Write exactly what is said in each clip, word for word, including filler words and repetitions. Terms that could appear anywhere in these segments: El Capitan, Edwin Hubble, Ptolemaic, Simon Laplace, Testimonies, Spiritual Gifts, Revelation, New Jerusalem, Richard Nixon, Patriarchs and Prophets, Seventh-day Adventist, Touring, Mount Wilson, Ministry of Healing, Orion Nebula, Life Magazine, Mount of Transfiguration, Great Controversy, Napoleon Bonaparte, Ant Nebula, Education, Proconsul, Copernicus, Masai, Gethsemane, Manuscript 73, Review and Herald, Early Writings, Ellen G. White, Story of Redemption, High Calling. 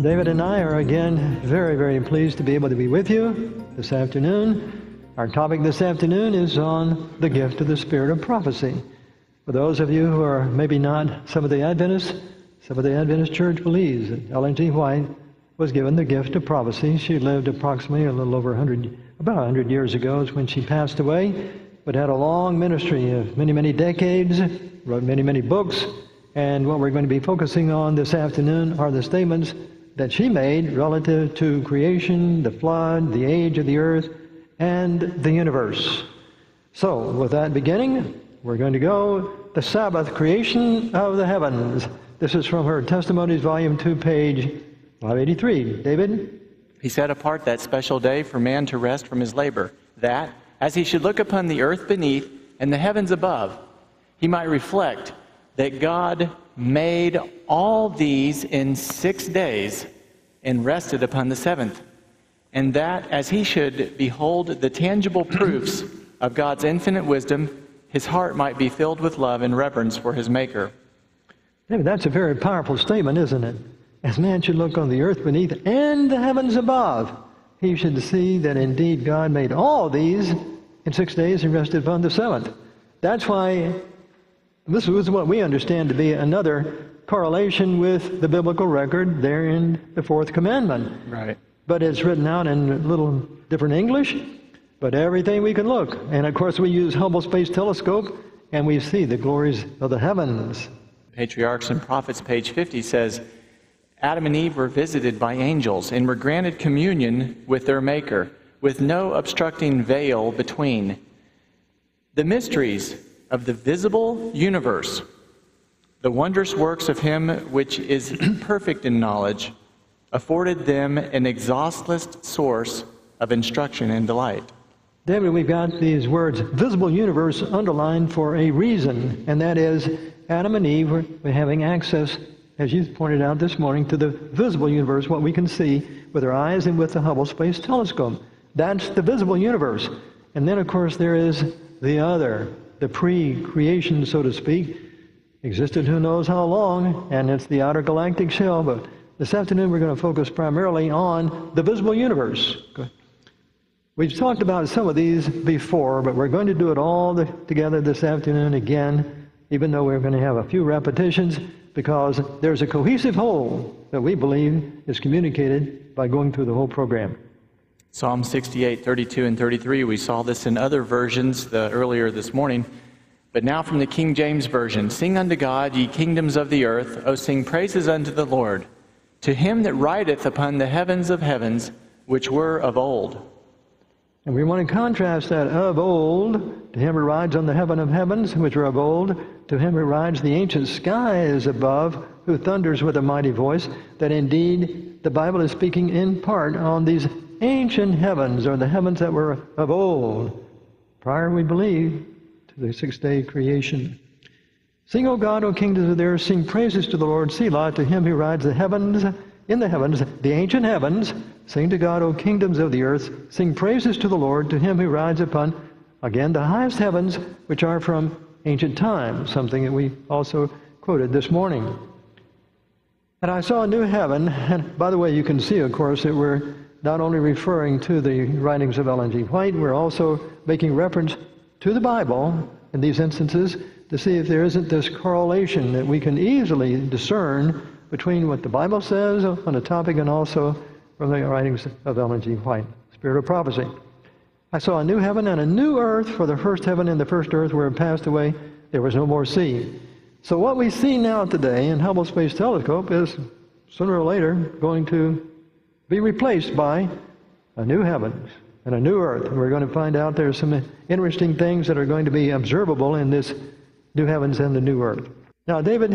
David and I are again very, very pleased to be able to be with you this afternoon. Our topic this afternoon is on the gift of the Spirit of prophecy. For those of you who are maybe not Seventh-day Adventists, Seventh-day Adventist Church believes that Ellen G. White was given the gift of prophecy. She lived approximately a little over one hundred, about one hundred years ago is when she passed away, but had a long ministry of many, many decades, wrote many, many books, and what we're going to be focusing on this afternoon are the statements that she made relative to creation, the flood, the age of the earth, and the universe. So, with that beginning, we're going to go the Sabbath, creation of the heavens. This is from her Testimonies, Volume two, page five eighty-three. David? He set apart that special day for man to rest from his labor, that, as he should look upon the earth beneath and the heavens above, he might reflect that God made all these in six days and rested upon the seventh, and that as he should behold the tangible proofs of God's infinite wisdom, his heart might be filled with love and reverence for his Maker. That's a very powerful statement, isn't it? As man should look on the earth beneath and the heavens above, he should see that indeed God made all these in six days and rested upon the seventh. That's why this is what we understand to be another correlation with the biblical record there in the fourth commandment. Right. But it's written out in a little different English, but everything we can look. And of course we use Hubble Space Telescope and we see the glories of the heavens. Patriarchs and Prophets, page fifty says, Adam and Eve were visited by angels and were granted communion with their Maker, with no obstructing veil between. The mysteries of the visible universe, the wondrous works of him which is perfect in knowledge, afforded them an exhaustless source of instruction and delight. David, we've got these words, visible universe, underlined for a reason, and that is Adam and Eve were having access, as you pointed out this morning, to the visible universe, what we can see with our eyes and with the Hubble Space Telescope. That's the visible universe. And then, of course, there is the other. The pre-creation, so to speak, existed who knows how long, and it's the outer galactic shell. But this afternoon we're going to focus primarily on the visible universe. We've talked about some of these before, but we're going to do it all the, together this afternoon again, even though we're going to have a few repetitions, because there's a cohesive whole that we believe is communicated by going through the whole program. Psalm sixty-eight, thirty-two, and thirty-three, we saw this in other versions the, earlier this morning. But now from the King James Version, Sing unto God, ye kingdoms of the earth, O sing praises unto the Lord, to him that rideth upon the heavens of heavens, which were of old. And we want to contrast that of old, to him who rides on the heaven of heavens, which were of old, to him who rides the ancient skies above, who thunders with a mighty voice, that indeed the Bible is speaking in part on these ancient heavens, or the heavens that were of old, prior, we believe, to the sixth-day creation. Sing, O God, O kingdoms of the earth, sing praises to the Lord, Selah, to him who rides the heavens, in the heavens, the ancient heavens. Sing to God, O kingdoms of the earth, sing praises to the Lord, to him who rides upon, again, the highest heavens, which are from ancient times, something that we also quoted this morning. And I saw a new heaven, and by the way, you can see, of course, that we're not only referring to the writings of Ellen G. White, we're also making reference to the Bible in these instances to see if there isn't this correlation that we can easily discern between what the Bible says on a topic and also from the writings of Ellen G. White, Spirit of Prophecy. I saw a new heaven and a new earth, for the first heaven and the first earth were passed away, there was no more sea. So what we see now today in Hubble Space Telescope is sooner or later going to be replaced by a new heavens and a new earth. And we're going to find out there's some interesting things that are going to be observable in this new heavens and the new earth. Now, David,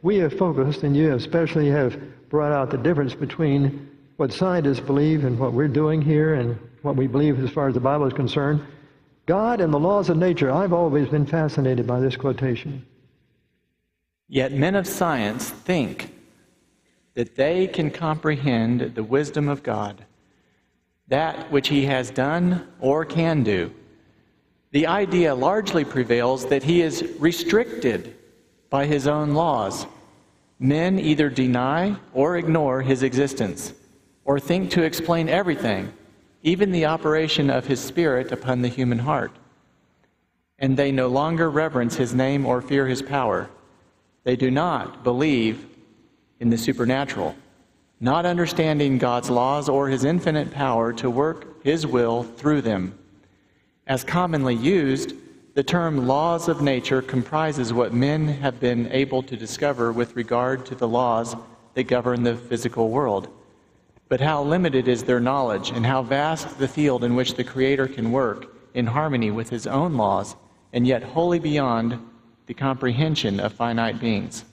we have focused, and you especially have brought out the difference between what scientists believe and what we're doing here and what we believe as far as the Bible is concerned. God and the laws of nature. I've always been fascinated by this quotation. Yet men of science think that they can comprehend the wisdom of God, that which he has done or can do. The idea largely prevails that he is restricted by his own laws. Men either deny or ignore his existence, or think to explain everything, even the operation of his spirit upon the human heart. And they no longer reverence his name or fear his power. They do not believe in the supernatural, not understanding God's laws or his infinite power to work his will through them. As commonly used, the term laws of nature comprises what men have been able to discover with regard to the laws that govern the physical world. But how limited is their knowledge, and how vast the field in which the Creator can work in harmony with his own laws, and yet wholly beyond the comprehension of finite beings.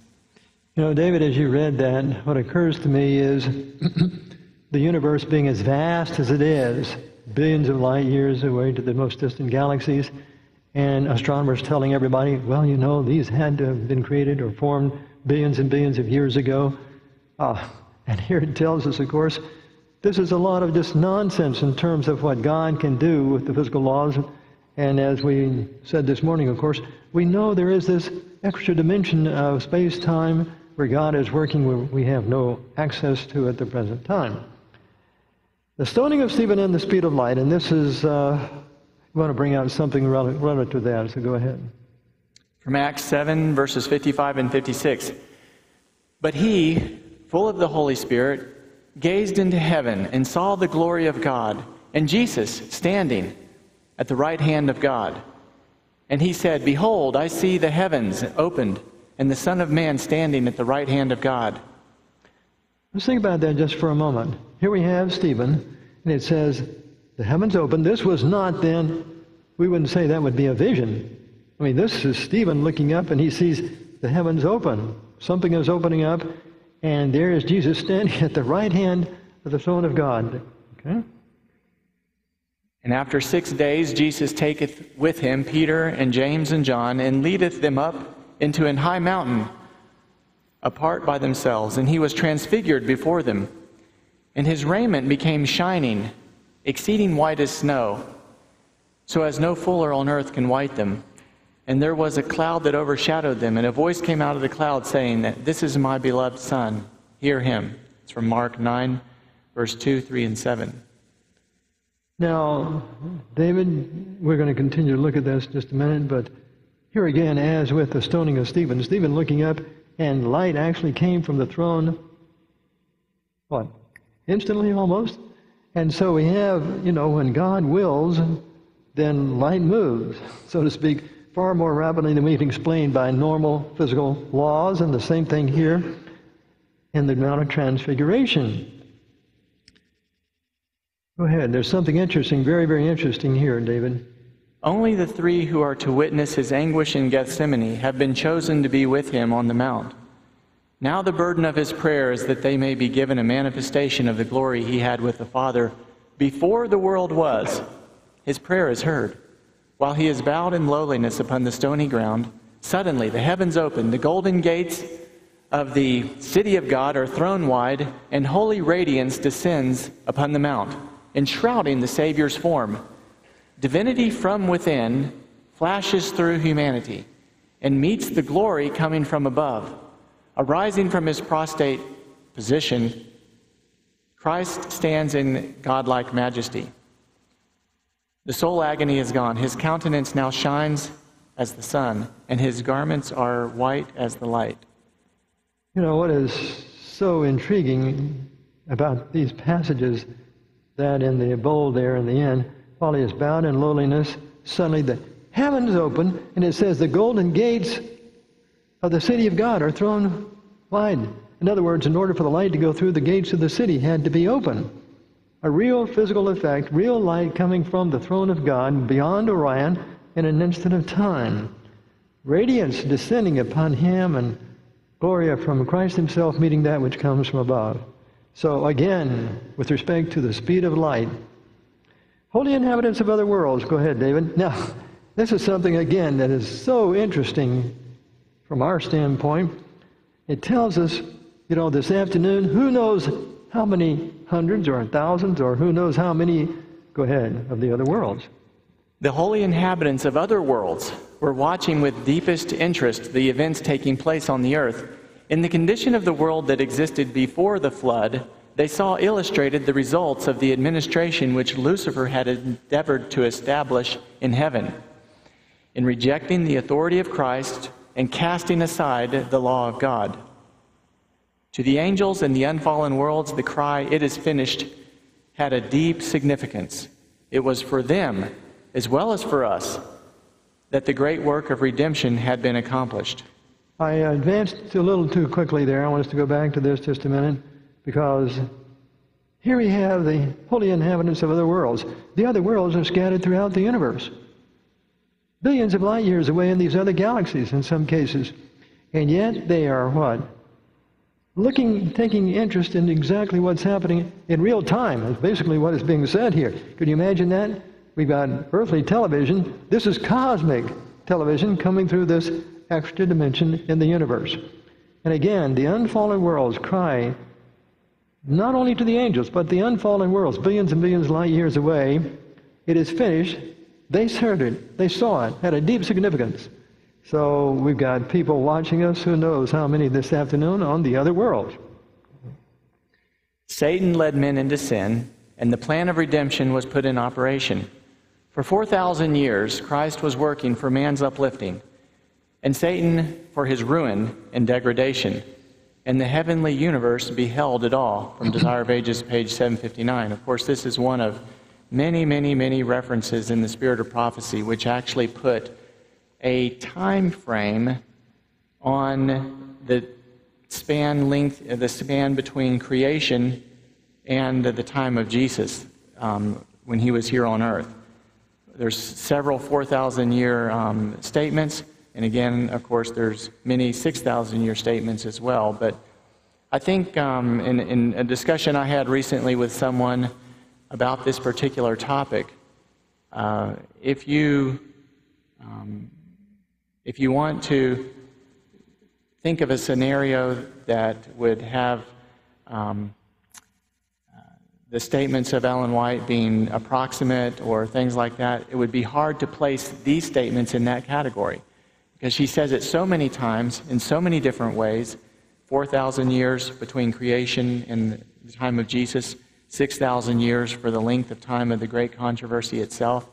You know, David, as you read that, what occurs to me is the universe being as vast as it is, billions of light years away to the most distant galaxies, and astronomers telling everybody, well, you know, these had to have been created or formed billions and billions of years ago. Uh, and here it tells us, of course, this is a lot of just nonsense in terms of what God can do with the physical laws. And as we said this morning, of course, we know there is this extra dimension of space-time where God is working where we have no access to at the present time. The stoning of Stephen and the speed of light, and this is, uh, I want to bring out something relative to that, so go ahead. From Acts seven, verses fifty-five and fifty-six. But he, full of the Holy Spirit, gazed into heaven and saw the glory of God, and Jesus standing at the right hand of God. And he said, Behold, I see the heavens opened, and the Son of Man standing at the right hand of God. Let's think about that just for a moment. Here we have Stephen, and it says, the heavens opened. This was not then, we wouldn't say that would be a vision. I mean, this is Stephen looking up, and he sees the heavens open. Something is opening up, and there is Jesus standing at the right hand of the throne of God. Okay. And after six days Jesus taketh with him Peter and James and John, and leadeth them up into an high mountain, apart by themselves. And he was transfigured before them. And his raiment became shining, exceeding white as snow, so as no fuller on earth can white them. And there was a cloud that overshadowed them, and a voice came out of the cloud, saying, This is my beloved Son, hear him. It's from Mark nine, verse two, three, and seven. Now, David, we're going to continue to look at this in just a minute, but here again, as with the stoning of Stephen, Stephen looking up, and light actually came from the throne, what, instantly almost? And so we have, you know, when God wills, then light moves, so to speak, far more rapidly than we can explain by normal physical laws, and the same thing here in the Mount of Transfiguration. Go ahead. There's something interesting, very, very interesting here, David. Only the three who are to witness his anguish in Gethsemane have been chosen to be with him on the mount. Now the burden of his prayer is that they may be given a manifestation of the glory he had with the Father before the world was. His prayer is heard. While he is bowed in lowliness upon the stony ground, suddenly the heavens open, the golden gates of the city of God are thrown wide, and holy radiance descends upon the mount, enshrouding the Savior's form. Divinity from within flashes through humanity and meets the glory coming from above. Arising from his prostrate position, Christ stands in godlike majesty. The soul agony is gone. His countenance now shines as the sun, and his garments are white as the light. You know, what is so intriguing about these passages, that in the bold there in the end, while he is bowed in lowliness, suddenly the heavens open, and it says the golden gates of the city of God are thrown wide. In other words, in order for the light to go through, the gates of the city had to be open. A real physical effect, real light coming from the throne of God beyond Orion in an instant of time. Radiance descending upon him, and glory from Christ himself meeting that which comes from above. So again, with respect to the speed of light. Holy inhabitants of other worlds. Go ahead, David. Now, this is something again that is so interesting from our standpoint. It tells us you know, this afternoon, who knows how many hundreds or thousands or who knows how many, go ahead, of the other worlds. The holy inhabitants of other worlds were watching with deepest interest the events taking place on the earth. In the condition of the world that existed before the flood, they saw illustrated the results of the administration which Lucifer had endeavored to establish in heaven, in rejecting the authority of Christ and casting aside the law of God. To the angels in the unfallen worlds, the cry, "It is finished," had a deep significance. It was for them, as well as for us, that the great work of redemption had been accomplished. I advanced a little too quickly there. I want us to go back to this just a minute, because here we have the holy inhabitants of other worlds. The other worlds are scattered throughout the universe, billions of light years away in these other galaxies in some cases. And yet they are what? Looking, taking interest in exactly what's happening in real time. That's basically what is being said here. Could you imagine that? We've got earthly television. This is cosmic television coming through this extra dimension in the universe. And again, the unfallen worlds cry not only to the angels, but the unfallen worlds, billions and billions of light years away. It is finished. They heard it. They saw it. Had a deep significance. So we've got people watching us, who knows how many this afternoon, on the other world. Satan led men into sin, and the plan of redemption was put in operation. For four thousand years, Christ was working for man's uplifting, and Satan for his ruin and degradation. And the heavenly universe beheld it all, from Desire of Ages, page seven fifty-nine. Of course, this is one of many, many, many references in the Spirit of Prophecy which actually put a time frame on the span length, the span between creation and the time of Jesus, um, when he was here on earth. There's several four thousand year um, statements. And again, of course, there's many six thousand year statements as well. But I think um, in, in a discussion I had recently with someone about this particular topic, uh, if you um, if you want to think of a scenario that would have um, uh, the statements of Ellen White being approximate or things like that, it would be hard to place these statements in that category. Because she says it so many times, in so many different ways, four thousand years between creation and the time of Jesus, six thousand years for the length of time of the Great Controversy itself,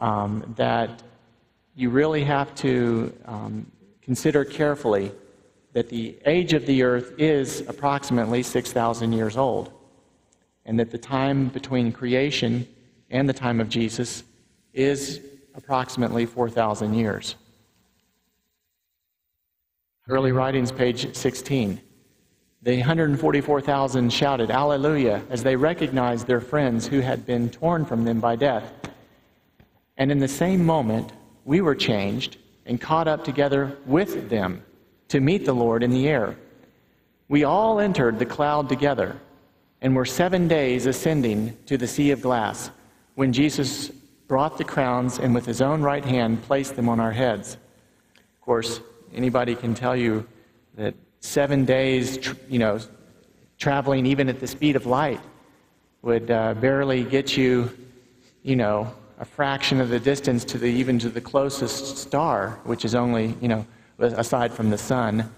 um, that you really have to um, consider carefully that the age of the earth is approximately six thousand years old, and that the time between creation and the time of Jesus is approximately four thousand years. Early Writings, page sixteen. The one hundred forty-four thousand shouted, "Alleluia," as they recognized their friends who had been torn from them by death. And in the same moment, we were changed and caught up together with them to meet the Lord in the air. We all entered the cloud together and were seven days ascending to the sea of glass, when Jesus brought the crowns and with his own right hand placed them on our heads. Of course, anybody can tell you that seven days, you know, traveling even at the speed of light would uh, barely get you, you know, a fraction of the distance to the even to the closest star, which is only, you know, aside from the sun.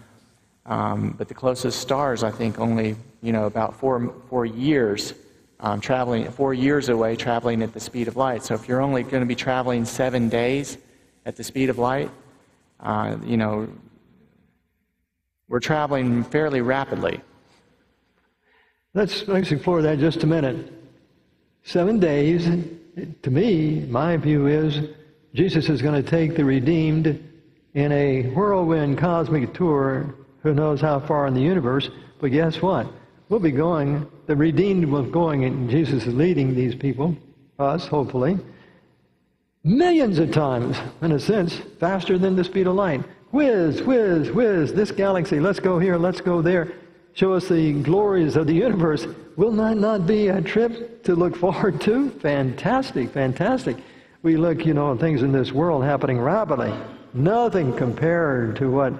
Um, but the closest stars, I think, only, you know, about four four years um, traveling, four years away, traveling at the speed of light. So if you're only going to be traveling seven days at the speed of light. Uh, you know, we're traveling fairly rapidly. Let's, let's explore that just a minute. Seven days, to me, my view is, Jesus is going to take the redeemed in a whirlwind cosmic tour, who knows how far in the universe, but guess what? We'll be going, the redeemed will be going, and Jesus is leading these people, us, hopefully, millions of times, in a sense, faster than the speed of light. Whiz, whiz, whiz, this galaxy, let's go here, let's go there. Show us the glories of the universe. Will not not be a trip to look forward to? Fantastic, fantastic. We look, you know, things in this world happening rapidly. Nothing compared to what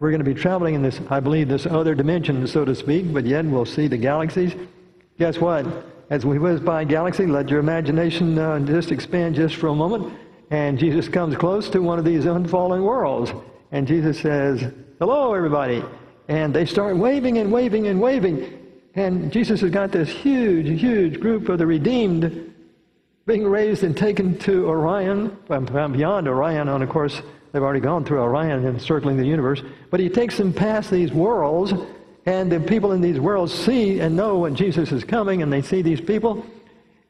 We're going to be traveling in this, I believe, this other dimension, so to speak, but yet we'll see the galaxies. Guess what? As we whiz by a galaxy, let your imagination uh, just expand just for a moment, and Jesus comes close to one of these unfallen worlds, and Jesus says, "Hello, everybody." And they start waving and waving and waving, and Jesus has got this huge, huge group of the redeemed being raised and taken to Orion, beyond Orion, and of course, they've already gone through Orion and circling the universe, but he takes them past these worlds, and the people in these worlds see and know when Jesus is coming, and they see these people,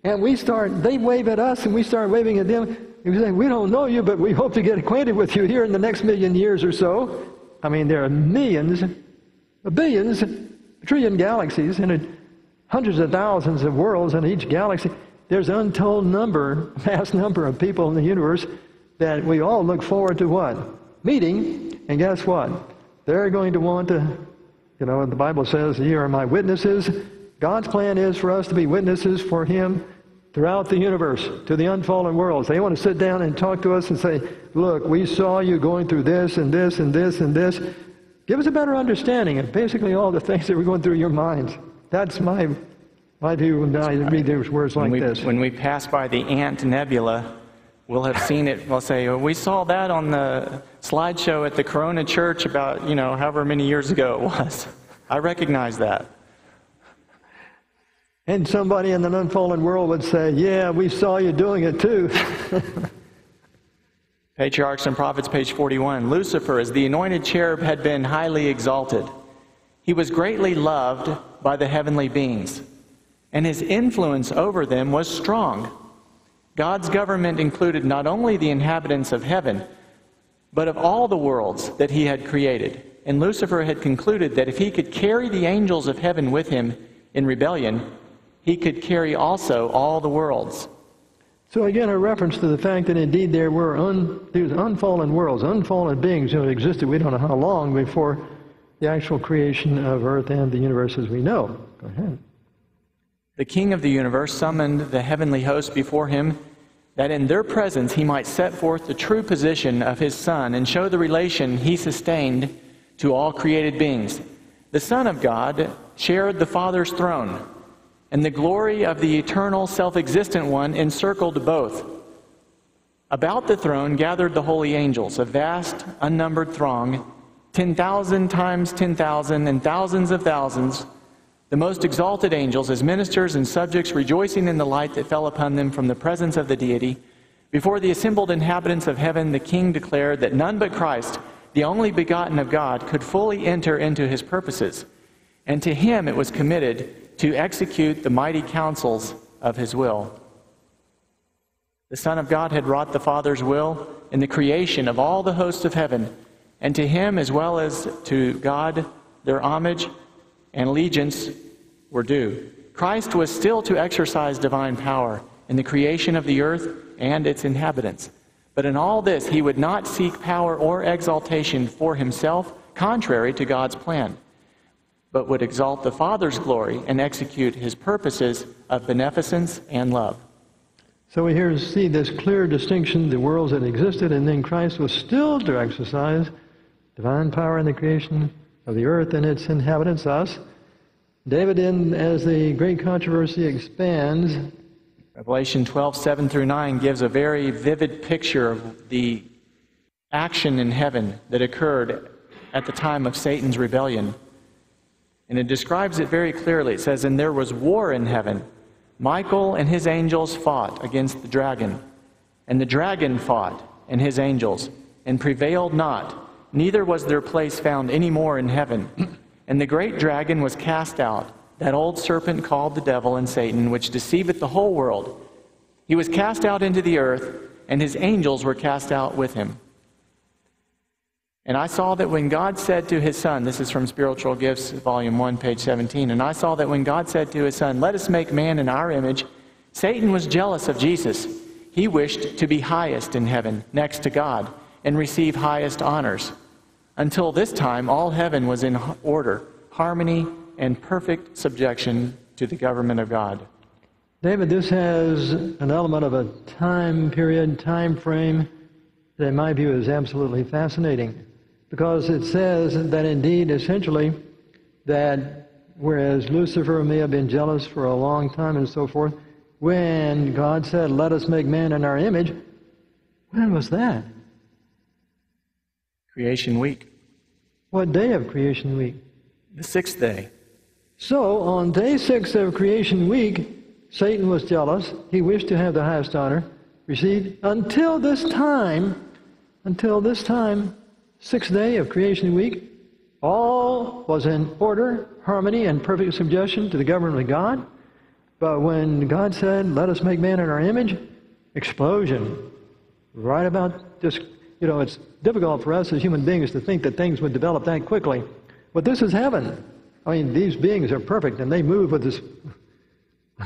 and we start, they wave at us, and we start waving at them, and we say, "We don't know you, but we hope to get acquainted with you here in the next million years or so." I mean, there are millions, billions, a trillion galaxies, and hundreds of thousands of worlds in each galaxy. There's an untold number, vast number of people in the universe that we all look forward to what? Meeting. And guess what? They're going to want to, you know, the Bible says, "Ye are my witnesses." God's plan is for us to be witnesses for Him throughout the universe, to the unfallen worlds. They want to sit down and talk to us and say, "Look, we saw you going through this and this and this and this. Give us a better understanding of basically all the things that were going through your minds." That's my I do when I read these words like when we, this. When we pass by the Ant Nebula, we'll have seen it. We'll say, "Oh, we saw that on the slideshow at the Corona Church about, you know, however many years ago it was. I recognize that." And somebody in the unfallen world would say, "Yeah, we saw you doing it too." Patriarchs and Prophets, page forty-one. Lucifer, as the anointed cherub, had been highly exalted. He was greatly loved by the heavenly beings, and his influence over them was strong. God's government included not only the inhabitants of heaven, but of all the worlds that he had created. And Lucifer had concluded that if he could carry the angels of heaven with him in rebellion, he could carry also all the worlds. So again, a reference to the fact that indeed there were un, these unfallen worlds, unfallen beings who existed, we don't know how long, before the actual creation of Earth and the universe as we know. Go ahead. The King of the universe summoned the heavenly host before him, that in their presence he might set forth the true position of his Son and show the relation he sustained to all created beings. The Son of God shared the Father's throne, and the glory of the eternal self-existent one encircled both. About the throne gathered the holy angels, a vast, unnumbered throng, ten thousand times ten thousand and thousands of thousands, the most exalted angels as ministers and subjects rejoicing in the light that fell upon them from the presence of the deity. Before the assembled inhabitants of heaven, the king declared that none but Christ, the only begotten of God, could fully enter into his purposes, and to him it was committed to execute the mighty counsels of his will. The Son of God had wrought the Father's will in the creation of all the hosts of heaven, and to him as well as to God their homage and allegiance were due. Christ was still to exercise divine power in the creation of the earth and its inhabitants. But in all this, he would not seek power or exaltation for himself, contrary to God's plan, but would exalt the Father's glory and execute his purposes of beneficence and love. So we here see this clear distinction, the worlds that existed, and then Christ was still to exercise divine power in the creation of the earth and its inhabitants, us. David, in as the Great Controversy expands, Revelation twelve, seven through nine gives a very vivid picture of the action in heaven that occurred at the time of Satan's rebellion. And it describes it very clearly. It says, "And there was war in heaven. Michael and his angels fought against the dragon, and the dragon fought and his angels, and prevailed not. Neither was their place found any more in heaven. And the great dragon was cast out, that old serpent called the devil and Satan, which deceiveth the whole world. He was cast out into the earth, and his angels were cast out with him. And I saw that when God said to his Son," this is from Spiritual Gifts, Volume one, page seventeen, "and I saw that when God said to his Son, let us make man in our image, Satan was jealous of Jesus. He wished to be highest in heaven, next to God, and receive highest honors. Until this time, all heaven was in order, harmony, and perfect subjection to the government of God." David, this has an element of a time period, time frame, that in my view is absolutely fascinating. because it says that indeed, essentially, that whereas Lucifer may have been jealous for a long time and so forth, when God said, let us make man in our image, when was that? Creation week. What day of creation week? The sixth day. So, on day six of creation week, Satan was jealous. He wished to have the highest honor received until this time, until this time, sixth day of creation week, all was in order, harmony, and perfect subjection to the government of God. But when God said, let us make man in our image, explosion. Right about this, you know, it's difficult for us as human beings to think that things would develop that quickly. But this is heaven. I mean, these beings are perfect, and they move with this,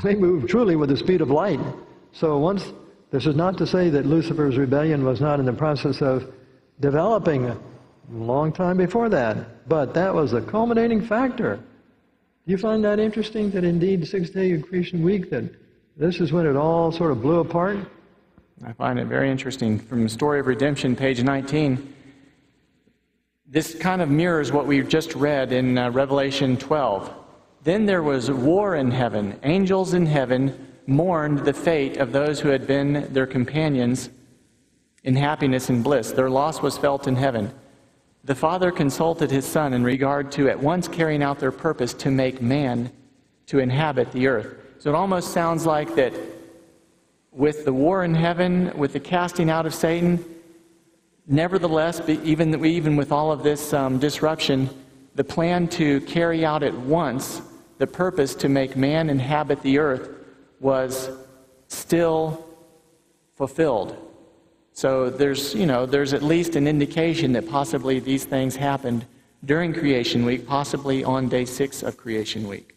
they move truly with the speed of light. So once, this is not to say that Lucifer's rebellion was not in the process of developing a long time before that, but that was a culminating factor. Do you find that interesting that indeed the sixth day of creation week, that this is when it all sort of blew apart? I find it very interesting. From the Story of Redemption, page nineteen, this kind of mirrors what we've just read in uh, Revelation twelve. Then there was war in heaven. Angels in heaven mourned the fate of those who had been their companions in happiness and bliss. Their loss was felt in heaven. The Father consulted his Son in regard to at once carrying out their purpose to make man to inhabit the earth. So it almost sounds like that with the war in heaven, with the casting out of Satan, nevertheless, even, even with all of this um, disruption, the plan to carry out at once the purpose to make man inhabit the earth was still fulfilled. So there's, you know, there's at least an indication that possibly these things happened during creation week, possibly on day six of creation week.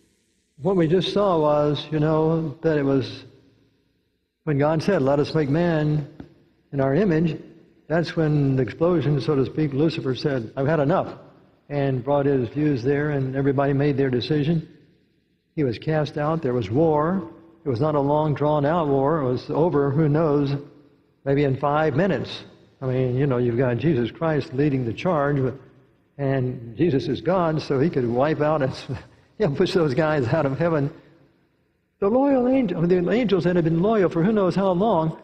What we just saw was, you know, that it was when God said, let us make man in our image, that's when the explosion, so to speak, Lucifer said, I've had enough, and brought his views there, and everybody made their decision. He was cast out. There was war. It was not a long, drawn-out war. It was over, who knows, maybe in five minutes. I mean, you know, you've got Jesus Christ leading the charge, and Jesus is God, so he could wipe out and you know, push those guys out of heaven. The loyal angels, the angels that had been loyal for who knows how long,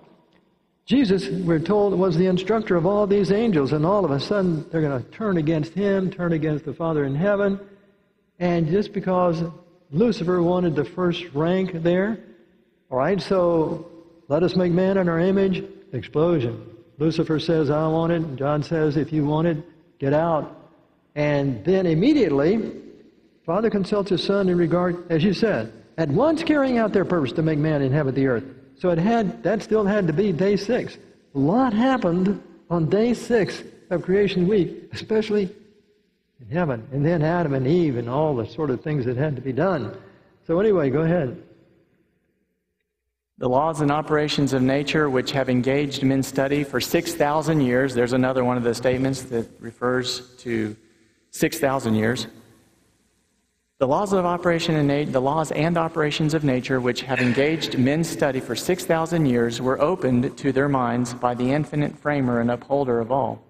Jesus, we're told, was the instructor of all these angels, and all of a sudden they're going to turn against him, turn against the Father in heaven, and just because Lucifer wanted the first rank there, all right, so let us make man in our image, explosion. Lucifer says, I want it, and God says, if you want it, get out. And then immediately, Father consults his Son in regard, as you said, at once carrying out their purpose to make man inhabit the earth. So it had, that still had to be day six. A lot happened on day six of creation week, especially in heaven. And then Adam and Eve and all the sort of things that had to be done. So anyway, go ahead. The laws and operations of nature which have engaged men's study for six thousand years, there's another one of the statements that refers to six thousand years. The laws of operation and the laws and operations of nature which have engaged men's study for six thousand years were opened to their minds by the infinite framer and upholder of all.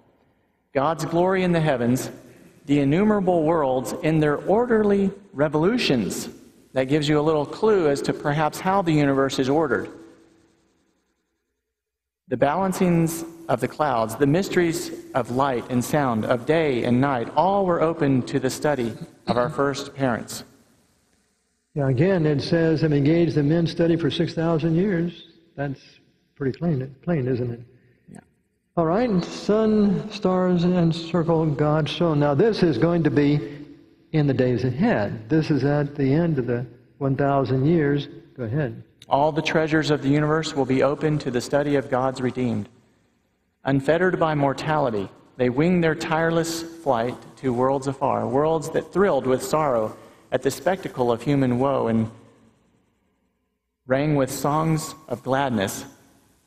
God's glory in the heavens, the innumerable worlds in their orderly revolutions. That gives you a little clue as to perhaps how the universe is ordered. The balancings of the clouds, the mysteries of light and sound, of day and night, all were open to the study of our first parents. Yeah, again, it says, have engaged the men's study for six thousand years. That's pretty plain, plain, isn't it? Yeah. All right, sun, stars, and circle God shone. Now, this is going to be in the days ahead. This is at the end of the one thousand years. Go ahead. All the treasures of the universe will be open to the study of God's redeemed. Unfettered by mortality, they wing their tireless flight to worlds afar, worlds that thrilled with sorrow at the spectacle of human woe and rang with songs of gladness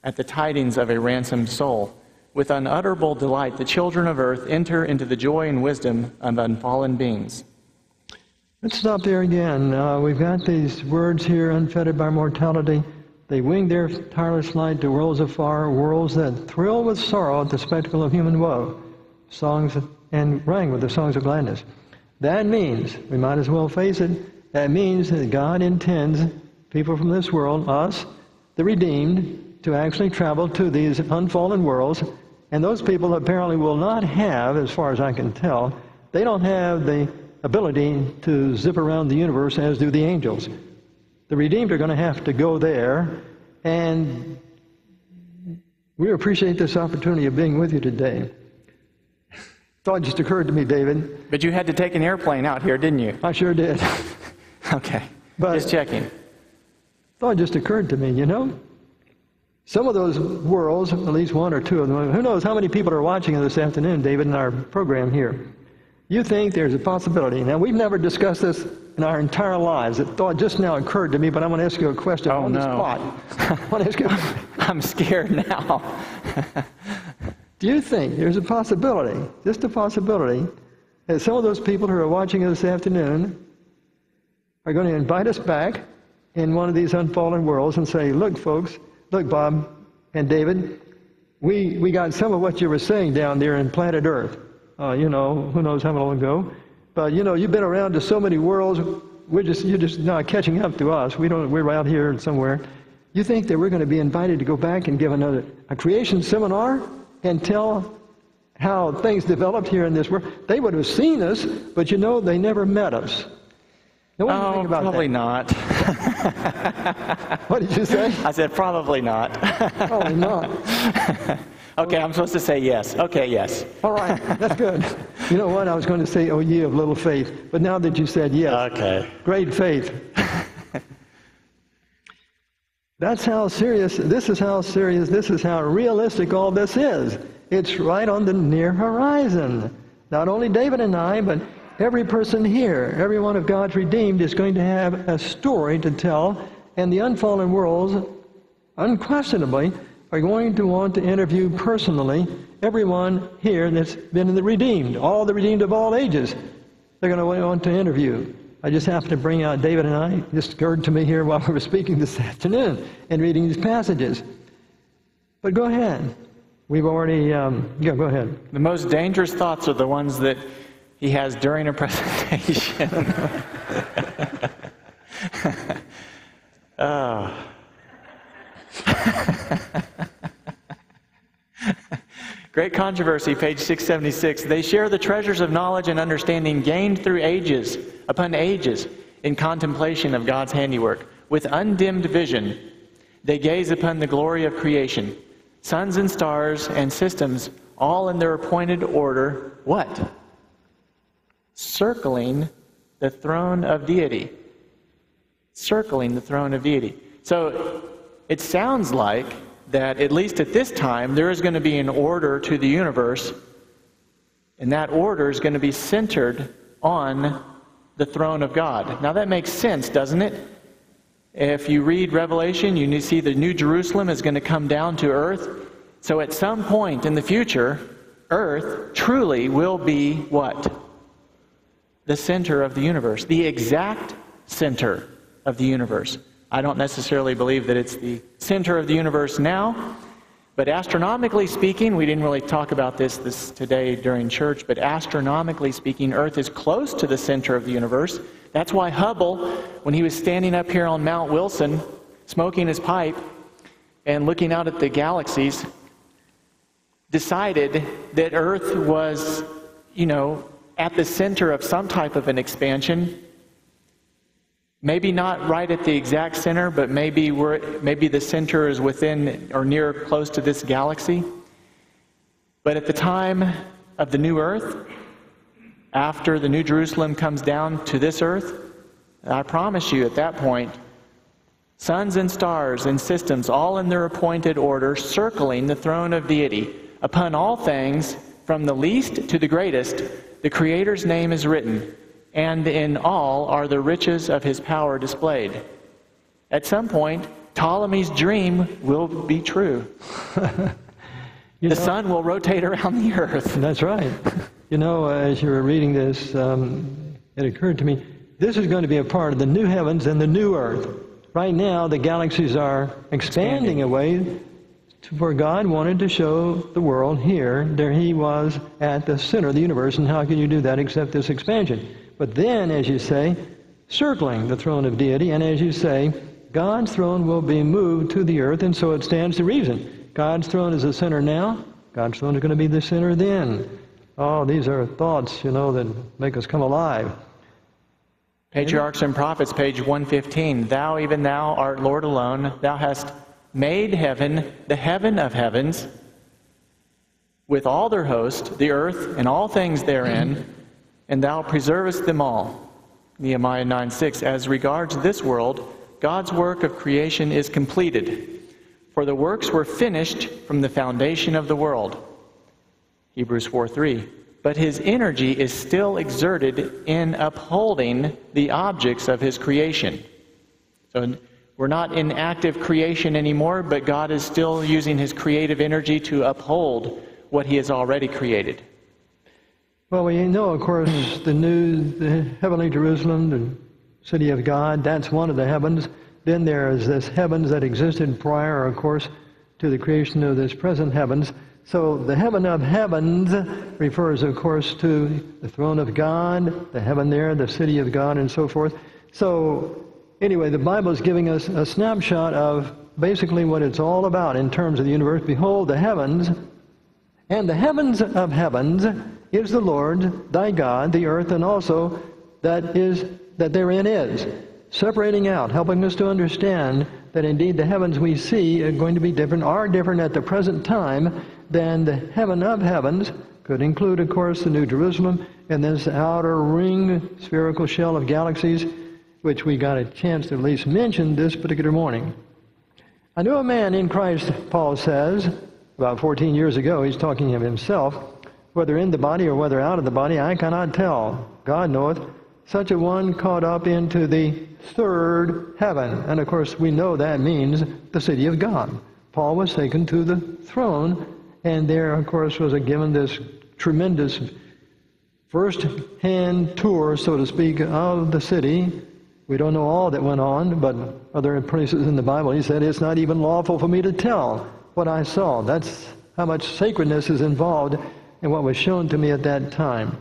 at the tidings of a ransomed soul. With unutterable delight, the children of earth enter into the joy and wisdom of unfallen beings. Let's stop there again. Uh, we've got these words here, unfettered by mortality. They wing their tireless flight to worlds afar, worlds that thrill with sorrow at the spectacle of human woe. Songs and rang with the songs of gladness. That means, we might as well face it, that means that God intends people from this world, us, the redeemed, to actually travel to these unfallen worlds. And those people apparently will not have, as far as I can tell, they don't have the ability to zip around the universe as do the angels. The redeemed are going to have to go there, and we appreciate this opportunity of being with you today. Thought just occurred to me, David. But you had to take an airplane out here, didn't you? I sure did. Okay, but just checking. Thought just occurred to me, you know, some of those worlds, at least one or two of them, who knows how many people are watching this afternoon, David, in our program here. You think there's a possibility. Now, we've never discussed this in our entire lives. It thought just now occurred to me, but I want to ask you a question oh, on no. the spot. I want to ask you a... I'm scared now. Do you think there's a possibility, just a possibility, that some of those people who are watching us this afternoon are going to invite us back in one of these unfallen worlds and say, look, folks, look, Bob and David, we, we got some of what you were saying down there in planet Earth. Uh, you know, who knows how long ago. But, you know, you've been around to so many worlds, we're just, you're just not catching up to us. We don't, we're out here somewhere. You think that we're going to be invited to go back and give another a creation seminar and tell how things developed here in this world? They would have seen us, but, you know, they never met us. Now, what do you oh, think about probably that? Not. What did you say? I said probably not. Probably not. Okay, I'm supposed to say yes. Okay, yes. All right, that's good. You know what? I was going to say, oh, ye of little faith. But now that you said yes, okay. Great faith. That's how serious, this is how serious, this is how realistic all this is. It's right on the near horizon. Not only David and I, but every person here, every one of God's redeemed is going to have a story to tell, and the unfallen worlds, unquestionably, are going to want to interview personally everyone here that's been in the redeemed, all the redeemed of all ages. They're going to want to interview. I just happened to bring out David and I, this occurred to me here while we were speaking this afternoon and reading these passages. But go ahead. We've already, um, yeah, go ahead. The most dangerous thoughts are the ones that he has during a presentation. Oh. Great Controversy, page six seventy-six. They share the treasures of knowledge and understanding gained through ages upon ages in contemplation of God's handiwork. With undimmed vision, they gaze upon the glory of creation, suns and stars and systems, all in their appointed order, what? Circling the throne of deity. Circling the throne of deity. So it sounds like that at least at this time, there is going to be an order to the universe, and that order is going to be centered on the throne of God. Now that makes sense, doesn't it? If you read Revelation, you see the New Jerusalem is going to come down to earth. So at some point in the future, earth truly will be what? The center of the universe, the exact center of the universe. I don't necessarily believe that it's the center of the universe now, but astronomically speaking, we didn't really talk about this, this today during church, but astronomically speaking, Earth is close to the center of the universe. That's why Hubble, when he was standing up here on Mount Wilson, smoking his pipe and looking out at the galaxies, decided that Earth was, you know, at the center of some type of an expansion. Maybe not right at the exact center, but maybe we're, maybe the center is within or near close to this galaxy. But at the time of the new earth, after the New Jerusalem comes down to this earth, I promise you at that point, suns and stars and systems, all in their appointed order, circling the throne of deity. Upon all things, from the least to the greatest, the Creator's name is written, and in all are the riches of his power displayed. At some point, Ptolemy's dream will be true. the know, sun will rotate around the earth. That's right. You know, as you were reading this, um, it occurred to me, this is going to be a part of the new heavens and the new earth. Right now, the galaxies are expanding, expanding. away For God wanted to show the world here that He was at the center of the universe, and how can you do that except this expansion? But then, as you say, circling the throne of deity, and as you say, God's throne will be moved to the earth, and so it stands to reason. God's throne is the center now. God's throne is going to be the center then. Oh, these are thoughts, you know, that make us come alive. Patriarchs and Prophets, page one fifteen. Thou, even thou, art Lord alone. Thou hast made heaven, the heaven of heavens, with all their host, the earth, and all things therein, and thou preservest them all. Nehemiah nine six. As regards this world, God's work of creation is completed, for the works were finished from the foundation of the world. Hebrews four three. But His energy is still exerted in upholding the objects of His creation. So we're not in active creation anymore, but God is still using His creative energy to uphold what He has already created. Well, we know, of course, the new the heavenly Jerusalem, the city of God, that's one of the heavens. Then there is this heavens that existed prior, of course, to the creation of this present heavens. So the heaven of heavens refers, of course, to the throne of God, the heaven there, the city of God, and so forth. So anyway, the Bible is giving us a snapshot of basically what it's all about in terms of the universe. Behold, the heavens, and the heavens of heavens is the Lord thy God, the earth, and also that is that therein is. Separating out, helping us to understand that indeed the heavens we see are going to be different, are different at the present time than the heaven of heavens, could include, of course, the New Jerusalem and this outer ring, spherical shell of galaxies, which we got a chance to at least mention this particular morning. I knew a man in Christ, Paul says, about fourteen years ago, he's talking of himself, whether in the body or whether out of the body, I cannot tell. God knoweth. Such a one caught up into the third heaven. And of course, we know that means the city of God. Paul was taken to the throne, and there, of course, was given this tremendous first-hand tour, so to speak, of the city. We don't know all that went on, but other places in the Bible, he said, it's not even lawful for me to tell what I saw. That's how much sacredness is involved in what was shown to me at that time.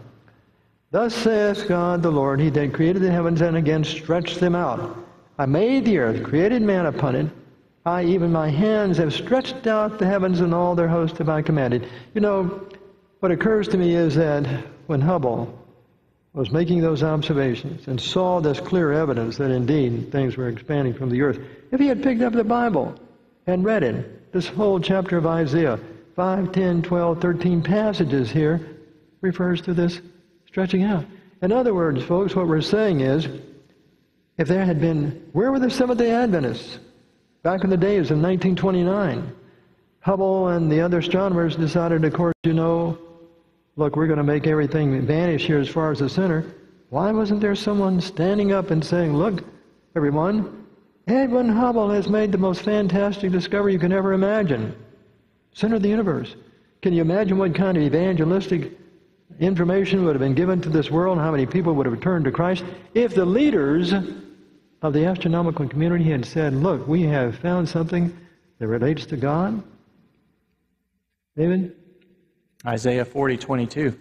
Thus saith God the Lord, He that created the heavens and again stretched them out. I made the earth, created man upon it. I, even my hands, have stretched out the heavens, and all their host have I commanded. You know, what occurs to me is that when Hubble was making those observations and saw this clear evidence that indeed things were expanding from the earth, if he had picked up the Bible and read it, this whole chapter of Isaiah, five, ten, twelve, thirteen passages here, refers to this stretching out. In other words, folks, what we're saying is, if there had been, where were the Seventh-day Adventists back in the days of nineteen twenty-nine? Hubble and the other astronomers decided, of course, you know, look, we're going to make everything vanish here as far as the center. Why wasn't there someone standing up and saying, look, everyone, Edwin Hubble has made the most fantastic discovery you can ever imagine. Center of the universe. Can you imagine what kind of evangelistic information would have been given to this world, and how many people would have turned to Christ if the leaders of the astronomical community had said, look, we have found something that relates to God? David? Isaiah forty twenty-two.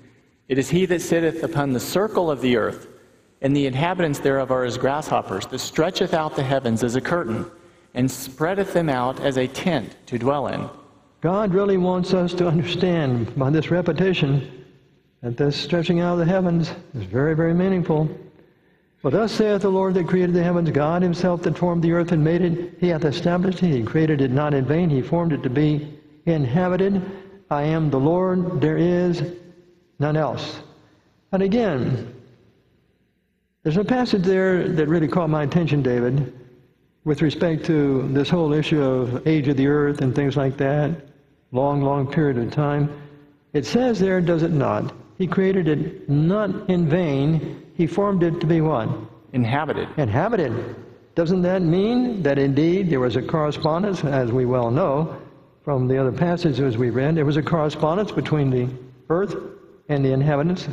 It is He that sitteth upon the circle of the earth, and the inhabitants thereof are as grasshoppers, that stretcheth out the heavens as a curtain, and spreadeth them out as a tent to dwell in. God really wants us to understand by this repetition that this stretching out of the heavens is very, very meaningful. But thus saith the Lord that created the heavens, God Himself that formed the earth and made it. He hath established it. He created it not in vain. He formed it to be inhabited. I am the Lord. There is none else. And again, there's a passage there that really caught my attention, David, with respect to this whole issue of age of the earth and things like that, long, long period of time. It says there, does it not? He created it not in vain. He formed it to be what? Inhabited. Inhabited. Doesn't that mean that indeed there was a correspondence, as we well know from the other passages we read, there was a correspondence between the earth and the inhabitants.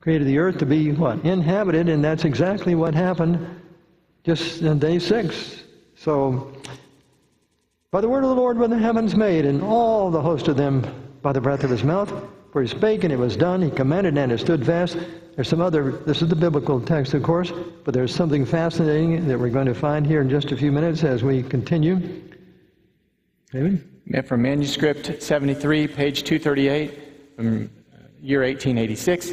Created the earth to be what? Inhabited, and that's exactly what happened just on day six. So By the word of the Lord were the heavens made, and all the host of them by the breath of his mouth. For he spake, and it was done. He commanded, and it stood fast. There's some other, this is the biblical text, of course, but there's something fascinating that we're going to find here in just a few minutes as we continue. David? Yeah, from Manuscript seventy-three, page two thirty-eight, from year eighteen eighty-six.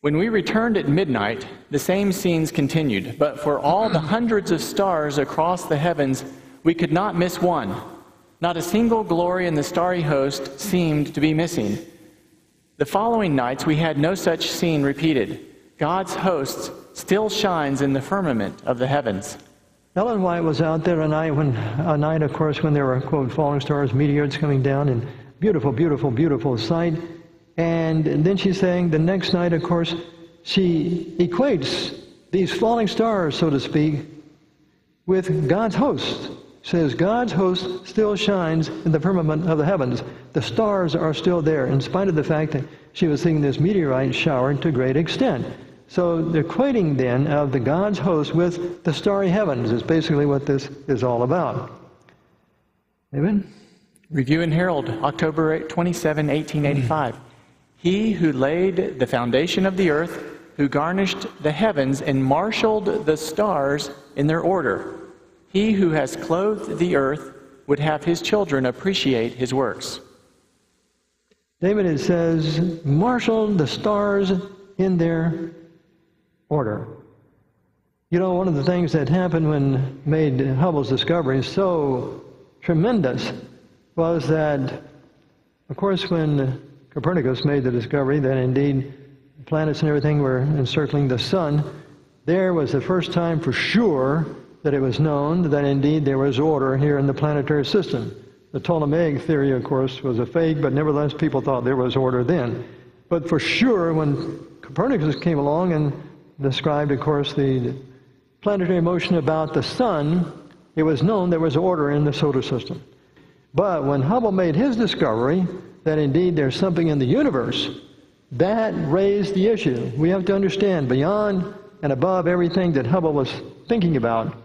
When we returned at midnight, the same scenes continued, but for all the hundreds of stars across the heavens, we could not miss one. Not a single glory in the starry host seemed to be missing. The following nights we had no such scene repeated. God's host still shines in the firmament of the heavens. Ellen White was out there a night, when, a night, of course, when there were, quote, falling stars, meteors coming down, and beautiful, beautiful, beautiful sight. And then she's saying the next night, of course, she equates these falling stars, so to speak, with God's host. Says God's host still shines in the firmament of the heavens. The stars are still there, in spite of the fact that she was seeing this meteorite shower to a great extent. So the equating then of the God's host with the starry heavens is basically what this is all about. Amen. Review and Herald, October twenty-seventh, eighteen eighty-five. Mm. He who laid the foundation of the earth, who garnished the heavens and marshaled the stars in their order. He who has clothed the earth would have his children appreciate his works. David, it says, marshaled the stars in their order. You know, one of the things that happened when made Hubble's discovery so tremendous was that, of course, when Copernicus made the discovery that indeed planets and everything were encircling the sun, there was the first time for sure that it was known that indeed there was order here in the planetary system. The Ptolemaic theory, of course, was a fake, but nevertheless people thought there was order then. But for sure, when Copernicus came along and described, of course, the planetary motion about the sun, it was known there was order in the solar system. But when Hubble made his discovery that indeed there's something in the universe, that raised the issue. We have to understand, beyond and above everything that Hubble was thinking about,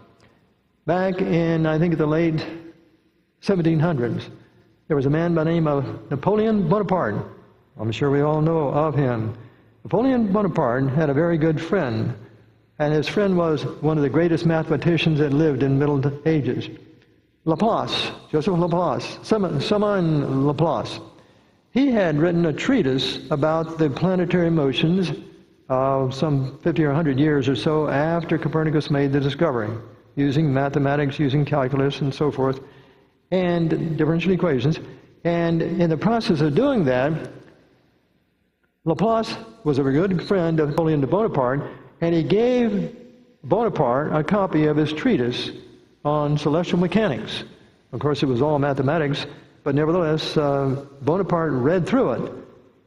back in, I think, the late seventeen hundreds, there was a man by the name of Napoleon Bonaparte. I'm sure we all know of him. Napoleon Bonaparte had a very good friend, and his friend was one of the greatest mathematicians that lived in the Middle Ages. Laplace, Joseph Laplace, Simon Laplace. He had written a treatise about the planetary motions uh, some fifty or a hundred years or so after Copernicus made the discovery, using mathematics, using calculus and so forth, and differential equations. And in the process of doing that, Laplace was a good friend of Napoleon Bonaparte, and he gave Bonaparte a copy of his treatise on celestial mechanics. Of course, it was all mathematics, but nevertheless, uh, Bonaparte read through it,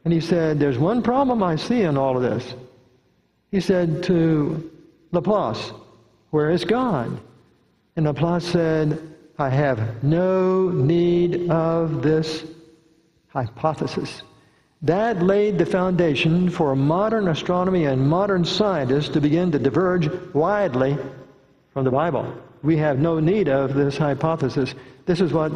and he said, there's one problem I see in all of this. He said to Laplace, where is God? And Laplace said, I have no need of this hypothesis. That laid the foundation for modern astronomy and modern scientists to begin to diverge widely from the Bible. We have no need of this hypothesis. This is what